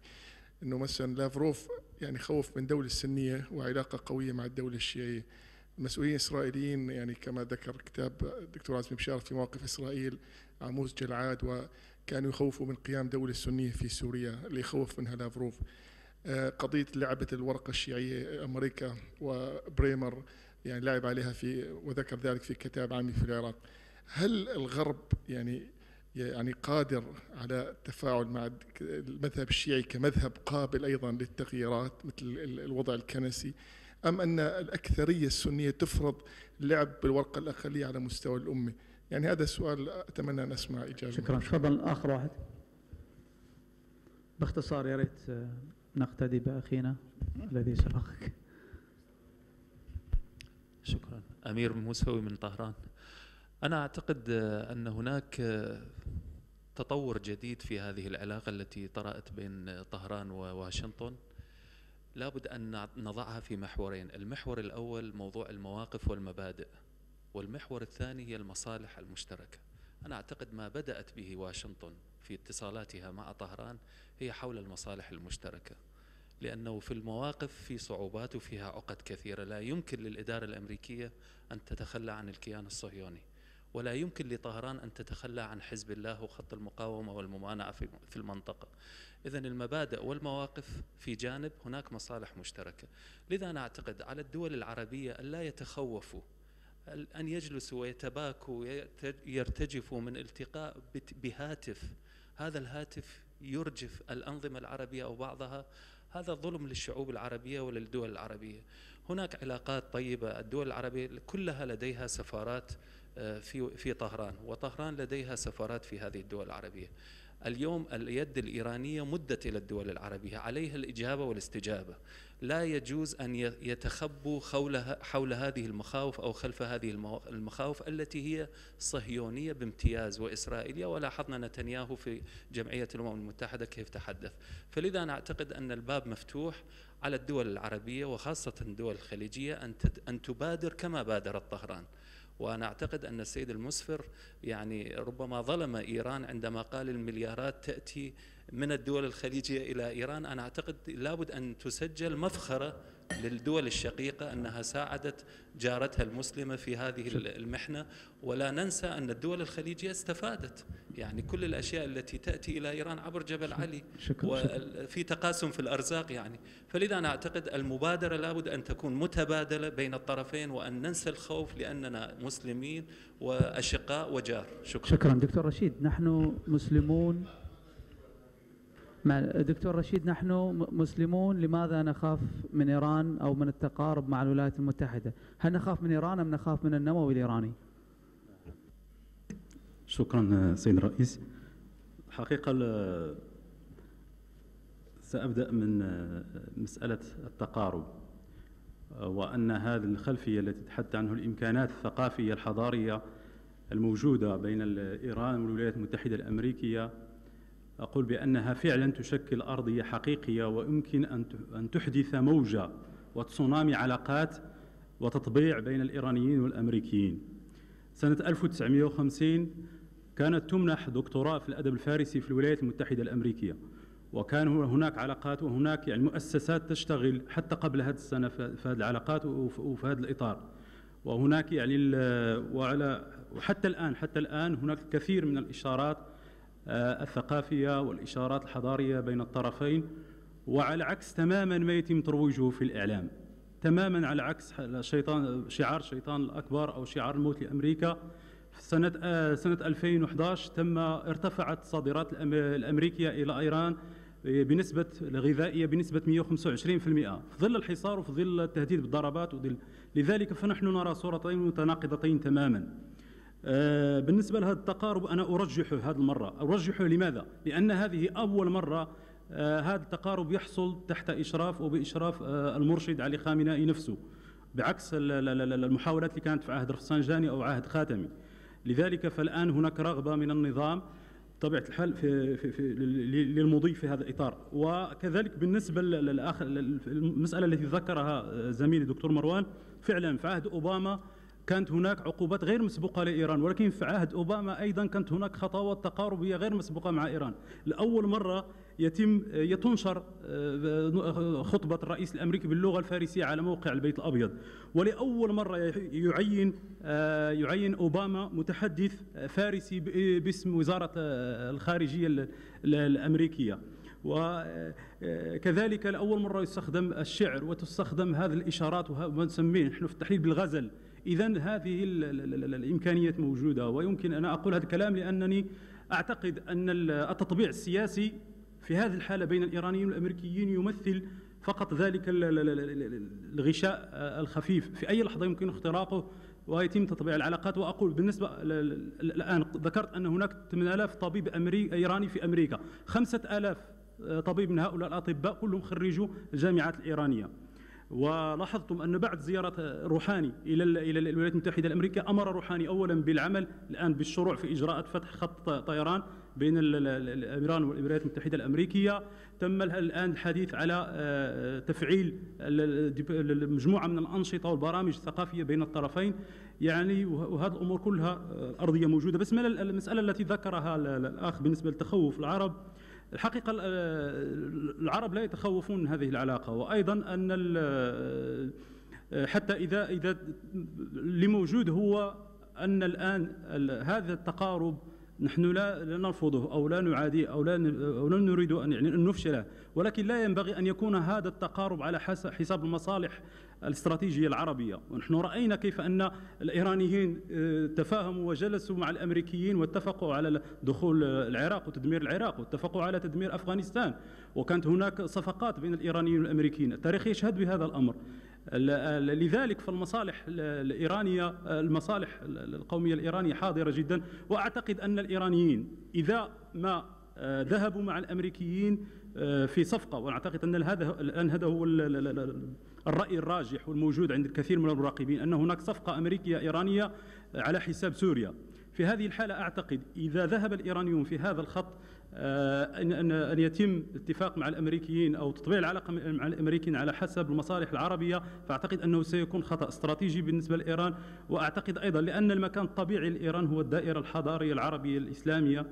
أنه مثلا لافروف يعني خوف من دولة سنية وعلاقة قوية مع الدولة الشيعية. المسؤولين الإسرائيليين يعني كما ذكر كتاب الدكتور عزمي بشار في مواقف إسرائيل، عموز جلعاد، وكانوا يخوفوا من قيام دولة سنية في سوريا اللي يخوف منها لافروف. قضية لعبة الورقة الشيعية أمريكا وبريمر يعني لعب عليها في، وذكر ذلك في كتاب عامي في العراق. هل الغرب يعني يعني قادر على التفاعل مع المذهب الشيعي كمذهب قابل أيضاً للتغييرات مثل الوضع الكنسي، أم أن الأكثرية السنية تفرض لعب بالورقة الأقلية على مستوى الأمة؟ يعني هذا السؤال أتمنى أن أسمع إجابة. شكراً. تفضل آخر واحد باختصار، يا ريت نقتدي بأخينا الذي سبقك. شكراً. أمير موسوي من طهران. أنا أعتقد أن هناك تطور جديد في هذه العلاقة التي طرأت بين طهران وواشنطن، لابد أن نضعها في محورين. المحور الأول موضوع المواقف والمبادئ، والمحور الثاني هي المصالح المشتركة. أنا أعتقد ما بدأت به واشنطن في اتصالاتها مع طهران هي حول المصالح المشتركة، لأنه في المواقف في صعوبات وفيها عقد كثيرة. لا يمكن للإدارة الأمريكية أن تتخلى عن الكيان الصهيوني، ولا يمكن لطهران أن تتخلى عن حزب الله وخط المقاومة والممانعة في المنطقة. إذن المبادئ والمواقف في جانب، هناك مصالح مشتركة. لذا أنا أعتقد على الدول العربية أن لا يتخوفوا، أن يجلسوا ويتباكوا ويرتجفوا من التقاء بهاتف، هذا الهاتف يرجف الأنظمة العربية أو بعضها. هذا ظلم للشعوب العربية وللدول العربية. هناك علاقات طيبة، الدول العربية كلها لديها سفارات في في طهران، وطهران لديها سفارات في هذه الدول العربية. اليوم اليد الإيرانية مدت إلى الدول العربية، عليها الإجابة والاستجابة. لا يجوز أن يتخبوا حول هذه المخاوف أو خلف هذه المخاوف التي هي صهيونية بامتياز وإسرائيلية، ولاحظنا نتنياهو في جمعية الأمم المتحدة كيف تحدث. فلذا أنا أعتقد أن الباب مفتوح على الدول العربية وخاصة الدول الخليجية أن تبادر كما بادرت طهران. وأنا أعتقد أن السيد المسفر يعني ربما ظلم إيران عندما قال المليارات تأتي من الدول الخليجية إلى إيران. أنا أعتقد لابد أن تسجل مفخرة للدول الشقيقة أنها ساعدت جارتها المسلمة في هذه المحنة، ولا ننسى أن الدول الخليجية استفادت، يعني كل الأشياء التي تأتي إلى إيران عبر جبل علي وفي تقاسم في الأرزاق يعني. فلذا أنا أعتقد المبادرة لابد أن تكون متبادلة بين الطرفين، وأن ننسى الخوف لأننا مسلمين وأشقاء وجار. شكرا. شكرا دكتور رشيد. نحن مسلمون. دكتور رشيد، نحن مسلمون، لماذا نخاف من إيران أو من التقارب مع الولايات المتحدة؟ هل نخاف من إيران أم نخاف من النووي الإيراني؟ شكرا سيد الرئيس. حقيقة سأبدأ من مسألة التقارب، وأن هذه الخلفية التي تحدث عنه الإمكانات الثقافية الحضارية الموجودة بين إيران والولايات المتحدة الأمريكية، أقول بأنها فعلا تشكل أرضية حقيقية ويمكن أن تحدث موجة وتسونامي علاقات وتطبيع بين الإيرانيين والأمريكيين. سنة ألف وتسعمئة وخمسين كانت تمنح دكتوراه في الأدب الفارسي في الولايات المتحدة الأمريكية، وكان هناك علاقات وهناك يعني مؤسسات تشتغل حتى قبل هذه السنة في هذه العلاقات وفي هذا الإطار. وهناك يعني وعلى وحتى الآن حتى الآن هناك الكثير من الإشارات الثقافية والإشارات الحضارية بين الطرفين، وعلى عكس تماما ما يتم ترويجه في الإعلام، تماما على عكس شيطان شعار الشيطان الأكبر أو شعار الموت لأمريكا. في سنة سنة ألفين وأحد عشر تم ارتفعت الصادرات الأمريكية إلى إيران بنسبة الغذائية بنسبة مئة وخمسة وعشرين بالمئة في ظل الحصار وفي ظل التهديد بالضربات وظل لذلك فنحن نرى صورتين متناقضتين تماما. بالنسبة لهذا التقارب أنا أرجحه هذه المرة، أرجحه لماذا؟ لأن هذه أول مرة هذا التقارب يحصل تحت إشراف وبإشراف المرشد علي خامنائي نفسه، بعكس المحاولات اللي كانت في عهد رفسنجاني أو عهد خاتمي. لذلك فالآن هناك رغبة من النظام بطبيعة الحال في في في للمضي في هذا الإطار. وكذلك بالنسبة للمسألة التي ذكرها زميلي دكتور مروان، فعلا في عهد أوباما كانت هناك عقوبات غير مسبوقة لإيران، ولكن في عهد أوباما أيضا كانت هناك خطوات تقاربية غير مسبوقة مع إيران. لأول مرة يتم يتنشر خطبة الرئيس الأمريكي باللغة الفارسية على موقع البيت الأبيض، ولأول مرة يعين يعين أوباما متحدث فارسي باسم وزارة الخارجية الأمريكية. وكذلك لأول مرة يستخدم الشعر وتستخدم هذه الإشارات وما نسميه نحن في التحليل بالغزل. إذن هذه الإمكانيات موجودة، ويمكن أن أقول هذا الكلام لأنني أعتقد أن التطبيع السياسي في هذه الحالة بين الإيرانيين والأمريكيين يمثل فقط ذلك الغشاء الخفيف، في أي لحظة يمكن اختراقه ويتم تطبيع العلاقات. وأقول بالنسبة الآن ذكرت أن هناك ثمانية آلاف طبيب إيراني في أمريكا، خمسة آلاف طبيب من هؤلاء الأطباء كلهم خرجوا الجامعات الإيرانية. ولاحظتم أن بعد زيارة روحاني إلى إلى الولايات المتحدة الأمريكية أمر روحاني أولا بالعمل الآن بالشروع في إجراءات فتح خط طيران بين إيران والولايات المتحدة الأمريكية. تم الآن الحديث على تفعيل مجموعة من الأنشطة والبرامج الثقافية بين الطرفين يعني، وهذه الأمور كلها أرضية موجودة. بس المسألة التي ذكرها الأخ بالنسبة لتخوف العرب، الحقيقة العرب لا يتخوفون من هذه العلاقة، وأيضا أن حتى إذا إذا لموجود هو أن الآن هذا التقارب نحن لا لا نرفضه أو لا نعاديه أو لا أو لا نريد أن يعني نفشله، ولكن لا ينبغي أن يكون هذا التقارب على حساب المصالح الاستراتيجية العربية. ونحن رأينا كيف أن الإيرانيين تفاهموا وجلسوا مع الأمريكيين واتفقوا على دخول العراق وتدمير العراق، واتفقوا على تدمير أفغانستان، وكانت هناك صفقات بين الإيرانيين والأمريكيين. التاريخ يشهد بهذا الأمر. لذلك فالمصالح الإيرانية المصالح القومية الإيرانية حاضرة جدا، وأعتقد أن الإيرانيين إذا ما ذهبوا مع الأمريكيين في صفقة، وأعتقد أن هذا هو الرأي الراجح والموجود عند الكثير من المراقبين، أن هناك صفقة أمريكية إيرانية على حساب سوريا. في هذه الحالة أعتقد إذا ذهب الإيرانيون في هذا الخط أن أن يتم الاتفاق مع الأمريكيين أو تطبيع العلاقة مع الأمريكيين على حسب المصالح العربية، فأعتقد أنه سيكون خطأ استراتيجي بالنسبة لإيران. وأعتقد أيضا لأن المكان الطبيعي لإيران هو الدائرة الحضارية العربية الإسلامية،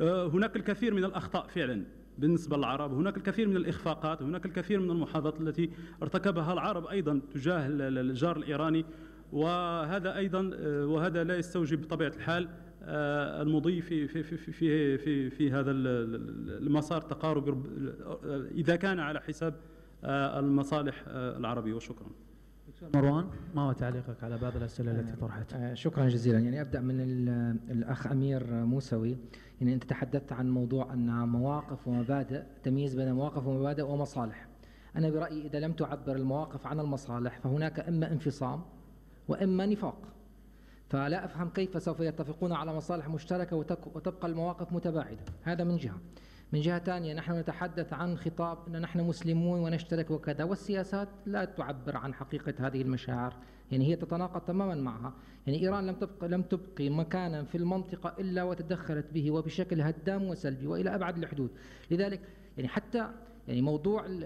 هناك الكثير من الأخطاء فعلا بالنسبة للعرب، هناك الكثير من الإخفاقات، هناك الكثير من المحاضرات التي ارتكبها العرب أيضا تجاه الجار الإيراني، وهذا أيضا وهذا لا يستوجب بطبيعة الحال المضي في في في في في, في هذا المسار التقارب إذا كان على حساب المصالح العربية. وشكرا. مروان، ما هو تعليقك على بعض الأسئلة التي طرحتها؟ شكرا جزيلا. يعني أبدأ من الأخ أمير موسوي. يعني أنت تحدثت عن موضوع أن مواقف ومبادئ، تمييز بين مواقف ومبادئ ومصالح. أنا برأيي إذا لم تعبر المواقف عن المصالح فهناك إما انفصام وإما نفاق، فلا أفهم كيف سوف يتفقون على مصالح مشتركة وتبقى المواقف متباعدة. هذا من جهة. من جهة ثانية نحن نتحدث عن خطاب أن نحن مسلمون ونشترك وكذا، والسياسات لا تعبر عن حقيقة هذه المشاعر، يعني هي تتناقض تماما معها. يعني إيران لم تبقى لم تبقي مكانا في المنطقة إلا وتدخلت به وبشكل هدام وسلبي وإلى أبعد الحدود. لذلك يعني حتى يعني موضوع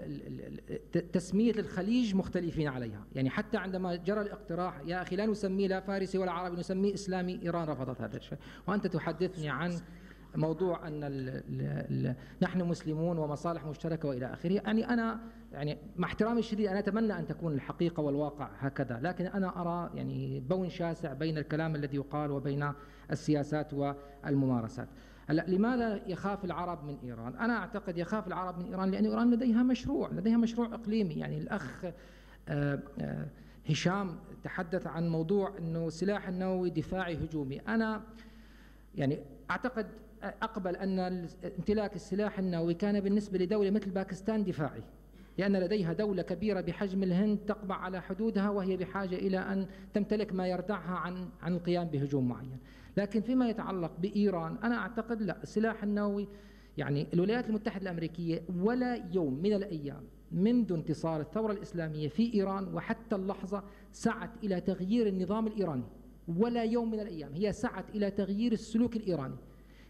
تسمية الخليج مختلفين عليها، يعني حتى عندما جرى الاقتراح يا أخي لا نسميه لا فارسي ولا عربي، نسميه إسلامي، إيران رفضت هذا الشيء. وأنت تحدثني عن موضوع أن ال ال نحن مسلمون ومصالح مشتركة وإلى آخره. يعني أنا يعني مع احترامي الشديد أنا أتمنى أن تكون الحقيقة والواقع هكذا، لكن أنا أرى يعني بون شاسع بين الكلام الذي يقال وبين السياسات والممارسات. هلا لماذا يخاف العرب من إيران؟ أنا أعتقد يخاف العرب من إيران لأن إيران لديها مشروع، لديها مشروع إقليمي. يعني الأخ آآ آآ هشام تحدث عن موضوع أنه سلاح النووي دفاعي هجومي. أنا يعني أعتقد أقبل أن امتلاك السلاح النووي كان بالنسبة لدولة مثل باكستان دفاعي، لأن لديها دولة كبيرة بحجم الهند تقبع على حدودها وهي بحاجة إلى أن تمتلك ما يردعها عن عن القيام بهجوم معين. لكن فيما يتعلق بإيران أنا أعتقد لا، السلاح النووي يعني الولايات المتحدة الأمريكية ولا يوم من الأيام منذ انتصار الثورة الإسلامية في إيران وحتى اللحظة سعت إلى تغيير النظام الإيراني، ولا يوم من الأيام هي سعت إلى تغيير السلوك الإيراني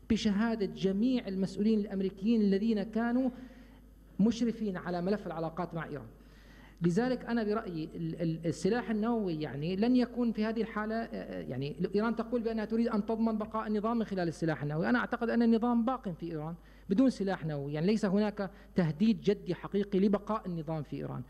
بشهادة جميع المسؤولين الأمريكيين الذين كانوا مشرفين على ملف العلاقات مع إيران. لذلك أنا برأيي السلاح النووي يعني لن يكون في هذه الحالة. يعني إيران تقول بأنها تريد أن تضمن بقاء النظام من خلال السلاح النووي، أنا أعتقد أن النظام باق في إيران بدون سلاح نووي، يعني ليس هناك تهديد جدي حقيقي لبقاء النظام في إيران.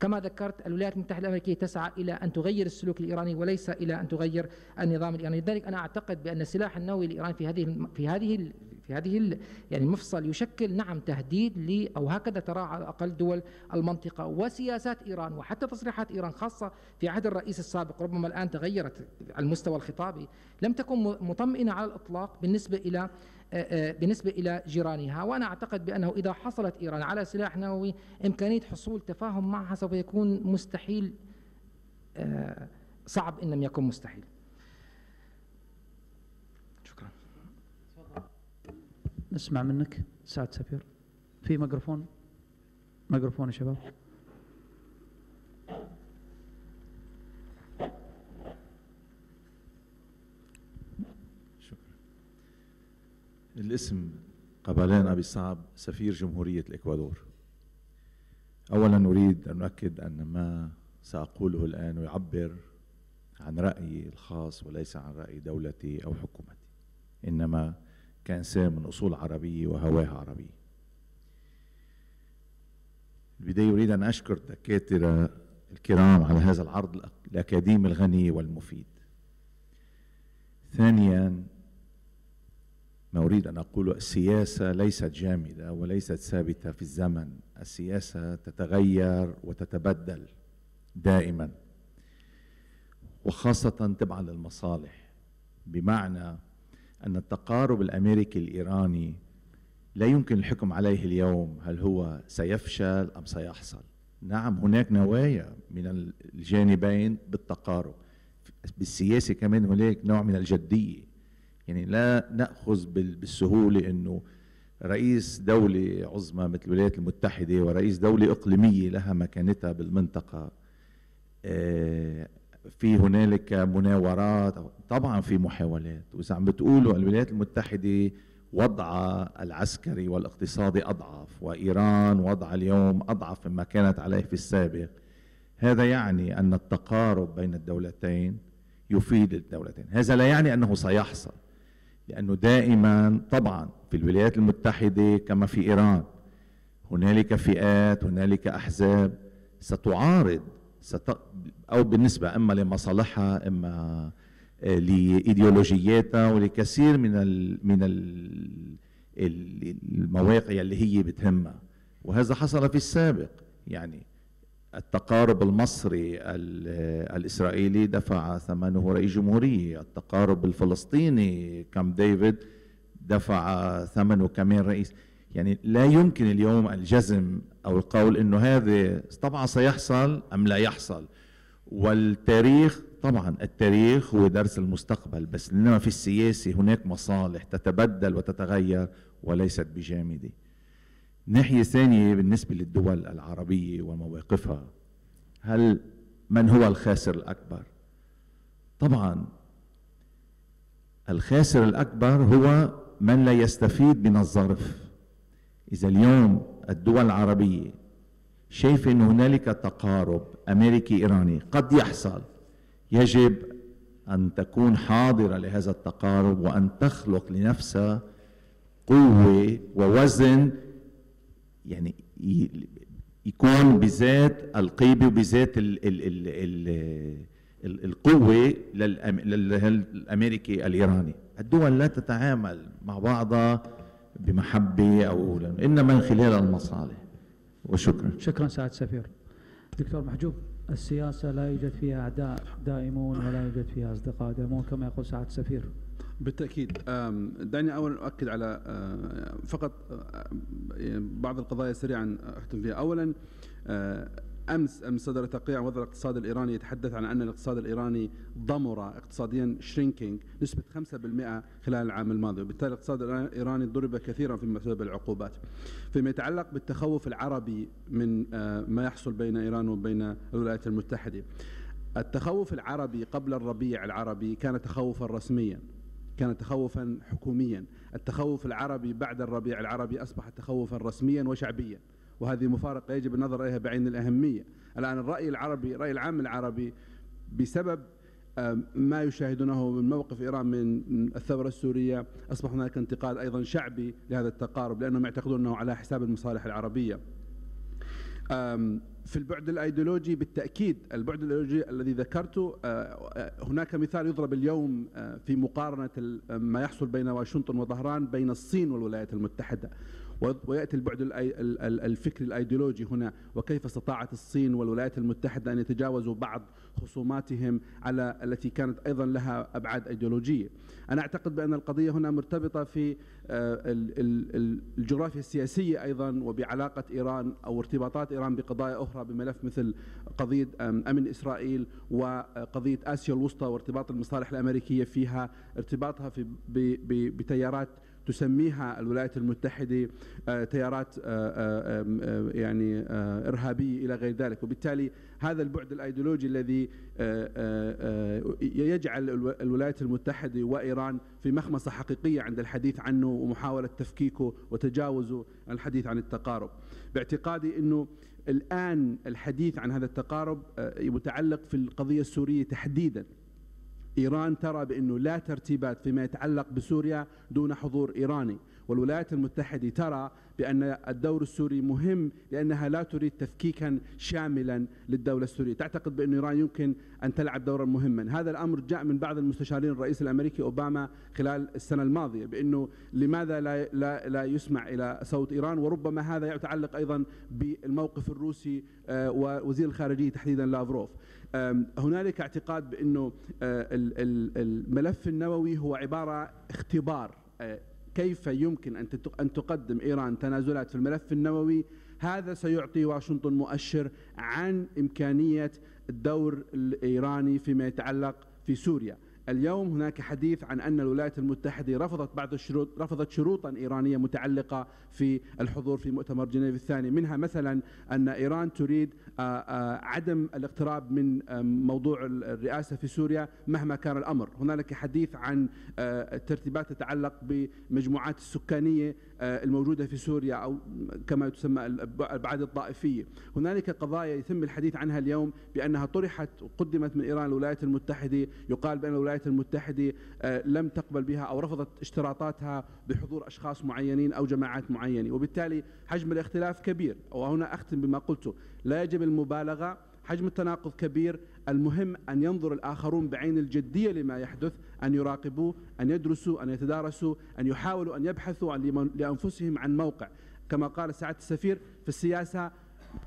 كما ذكرت الولايات المتحدة الأمريكية تسعى إلى أن تغير السلوك الإيراني وليس إلى أن تغير النظام الإيراني. لذلك أنا أعتقد بأن السلاح النووي الإيراني في هذه في هذه في هذه يعني المفصل يشكل نعم تهديد لي أو هكذا تراه على الأقل دول المنطقة. وسياسات إيران وحتى تصريحات إيران خاصة في عهد الرئيس السابق ربما الآن تغيرت على المستوى الخطابي، لم تكن مطمئنة على الإطلاق بالنسبة إلى بالنسبة إلى جيرانها. وأنا أعتقد بأنه إذا حصلت إيران على سلاح نووي إمكانية حصول تفاهم معها سوف يكون مستحيل، صعب إن لم يكن مستحيل. شكرا. نسمع منك سعد سفير في ميكروفون ميكروفون يا شباب. الاسم قبلان أبي صعب، سفير جمهورية الإكوادور. أولاً أريد أن أؤكد أن ما سأقوله الآن يعبر عن رأيي الخاص وليس عن رأي دولتي أو حكومتي، إنما كإنسان من أصول عربية وهواها عربي. البداية أريد أن أشكر الدكاترة الكرام على هذا العرض الأكاديمي الغني والمفيد. ثانياً ما أريد أن أقوله، السياسة ليست جامدة وليست ثابتة في الزمن، السياسة تتغير وتتبدل دائما وخاصة تبعا للمصالح، بمعنى أن التقارب الأمريكي الإيراني لا يمكن الحكم عليه اليوم هل هو سيفشل أم سيحصل. نعم هناك نوايا من الجانبين بالتقارب، بالسياسة كمان هناك نوع من الجدية، يعني لا نأخذ بالسهولة أنه رئيس دولة عظمى مثل الولايات المتحدة ورئيس دولة إقليمية لها مكانتها بالمنطقة، في هنالك مناورات، طبعا في محاولات. وإذا عم بتقولوا الولايات المتحدة وضعها العسكري والاقتصادي أضعف، وإيران وضعها اليوم أضعف مما كانت عليه في السابق، هذا يعني أن التقارب بين الدولتين يفيد الدولتين. هذا لا يعني أنه سيحصل، لأنه دائما طبعا في الولايات المتحدة كما في إيران هنالك فئات، هنالك أحزاب ستعارض ست... أو بالنسبة إما لمصالحها إما لإيديولوجياتها ولكثير من ال... من ال... المواقع اللي هي بتهمها. وهذا حصل في السابق، يعني التقارب المصري الإسرائيلي دفع ثمنه رئيس جمهورية، التقارب الفلسطيني كامب ديفيد دفع ثمنه كمان رئيس. يعني لا يمكن اليوم الجزم أو القول إنه هذا طبعا سيحصل أم لا يحصل. والتاريخ طبعا التاريخ هو درس المستقبل، بس إنما في السياسة هناك مصالح تتبدل وتتغير وليست بجامدة. ناحية ثانية بالنسبة للدول العربية ومواقفها، هل من هو الخاسر الأكبر؟ طبعا الخاسر الأكبر هو من لا يستفيد من الظرف. إذا اليوم الدول العربية شايفة أن هنالك تقارب أمريكي إيراني قد يحصل، يجب أن تكون حاضرة لهذا التقارب وأن تخلق لنفسها قوة ووزن يعني يكون بذات القيبة وبذات ال ال ال ال ال القوة للأمريكي الإيراني. الدول لا تتعامل مع بعضها بمحبة أو إنما من خلال المصالح. وشكرا. شكرا سعادة السفير. دكتور محجوب، السياسة لا يوجد فيها أعداء دائمون ولا يوجد فيها أصدقاء دائمون كما يقول سعادة السفير. بالتأكيد. دعني أولا أؤكد على فقط بعض القضايا سريعا أختم فيها. أولا أمس أمس صدر تقرير عن وضع الاقتصاد الإيراني يتحدث عن أن الاقتصاد الإيراني ضمر اقتصاديا شرينكينج نسبة خمسة بالمئة خلال العام الماضي، وبالتالي الاقتصاد الإيراني ضرب كثيرا فيما يتعلق بالعقوبات. فيما يتعلق بالتخوف العربي من ما يحصل بين إيران وبين الولايات المتحدة، التخوف العربي قبل الربيع العربي كان تخوفا رسميا، كان تخوفا حكوميا. التخوف العربي بعد الربيع العربي أصبح تخوفا رسميا وشعبيا، وهذه مفارقة يجب النظر إليها بعين الأهمية. الآن الرأي العربي، الرأي العام العربي، بسبب ما يشاهدونه من موقف إيران من الثورة السورية، أصبح هناك انتقاد أيضا شعبي لهذا التقارب، لأنهم يعتقدون أنه على حساب المصالح العربية. في البعد الأيديولوجي بالتأكيد، البعد الأيديولوجي الذي ذكرته، هناك مثال يضرب اليوم في مقارنة ما يحصل بين واشنطن وطهران بين الصين والولايات المتحدة، ويأتي البعد الفكري الأيديولوجي هنا، وكيف استطاعت الصين والولايات المتحدة أن يتجاوزوا بعض خصوماتهم على التي كانت أيضا لها أبعاد أيديولوجية. أنا أعتقد بأن القضية هنا مرتبطة في الجغرافيا السياسية أيضا، وبعلاقة إيران أو ارتباطات إيران بقضايا أخرى بملف مثل قضية أمن إسرائيل وقضية آسيا الوسطى وارتباط المصالح الأمريكية فيها، ارتباطها في بتيارات تسميها الولايات المتحدة تيارات يعني إرهابية إلى غير ذلك. وبالتالي هذا البعد الأيديولوجي الذي يجعل الولايات المتحدة وإيران في مخمصة حقيقية عند الحديث عنه ومحاولة تفكيكه وتجاوزه عن الحديث عن التقارب. باعتقادي أنه الآن الحديث عن هذا التقارب متعلق في القضية السورية تحديداً. إيران ترى بأنه لا ترتيبات فيما يتعلق بسوريا دون حضور إيراني، والولايات المتحدة ترى بأن الدور السوري مهم لأنها لا تريد تفكيكا شاملا للدولة السورية، تعتقد بأن إيران يمكن أن تلعب دورا مهما. هذا الأمر جاء من بعض المستشارين الرئيس الأمريكي أوباما خلال السنة الماضية، بأنه لماذا لا, لا, لا يسمع إلى صوت إيران، وربما هذا يتعلق أيضا بالموقف الروسي ووزير الخارجية تحديدا لافروف. هنالك اعتقاد بأنه الملف النووي هو عبارة اختبار، كيف يمكن أن تقدم إيران تنازلات في الملف النووي. هذا سيعطي واشنطن مؤشر عن إمكانية الدور الإيراني فيما يتعلق في سوريا. اليوم هناك حديث عن أن الولايات المتحدة رفضت بعض الشروط رفضت شروطا إيرانية متعلقة في الحضور في مؤتمر جنيف الثاني، منها مثلا أن إيران تريد عدم الاقتراب من موضوع الرئاسة في سوريا مهما كان الأمر. هناك حديث عن ترتيبات تتعلق بمجموعات السكانية الموجودة في سوريا أو كما تسمى الأبعاد الطائفية. هناك قضايا يتم الحديث عنها اليوم بأنها طرحت وقدمت من إيران الولايات المتحدة، يقال بأن الولايات المتحدة لم تقبل بها أو رفضت اشتراطاتها بحضور أشخاص معينين أو جماعات معينة، وبالتالي حجم الاختلاف كبير. وهنا أختم بما قلته، لا يجب المبالغة، حجم التناقض كبير، المهم أن ينظر الآخرون بعين الجدية لما يحدث، أن يراقبوه، أن يدرسوا، أن يتدارسوا، أن يحاولوا أن يبحثوا لأنفسهم عن موقع. كما قال سعادة السفير، في السياسة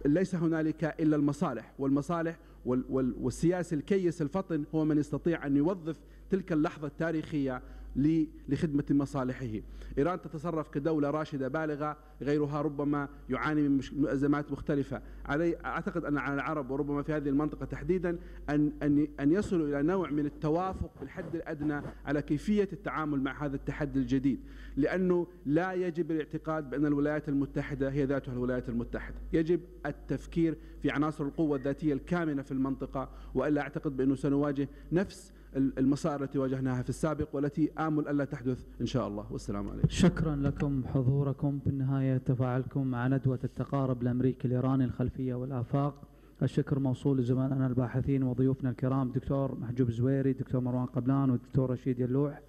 ليس هنالك إلا المصالح، والمصالح والسياسي الكيس الفطن هو من يستطيع أن يوظف تلك اللحظة التاريخية لخدمة مصالحه. إيران تتصرف كدولة راشدة بالغة، غيرها ربما يعاني من أزمات مختلفة. علي أعتقد أن على العرب وربما في هذه المنطقة تحديدا أن أن أن يصلوا إلى نوع من التوافق بالحد الأدنى على كيفية التعامل مع هذا التحدي الجديد، لأنه لا يجب الاعتقاد بأن الولايات المتحدة هي ذاتها الولايات المتحدة. يجب التفكير في عناصر القوة الذاتية الكامنة في المنطقة، وإلا أعتقد بأنه سنواجه نفس المسار التي واجهناها في السابق والتي آمل ألا تحدث إن شاء الله. والسلام عليكم. شكرا لكم حضوركم. بالنهاية تفاعلكم مع ندوة التقارب الأمريكي الإيراني الخلفية والآفاق. الشكر موصول لزملائنا الباحثين وضيوفنا الكرام، دكتور محجوب زويري، دكتور مروان قبلان، والدكتور رشيد يلوح.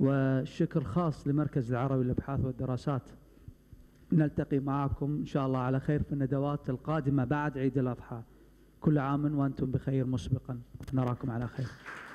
والشكر خاص لمركز العربي للأبحاث والدراسات. نلتقي معكم إن شاء الله على خير في الندوات القادمة بعد عيد الأضحى. كل عام وأنتم بخير مسبقا، نراكم على خير.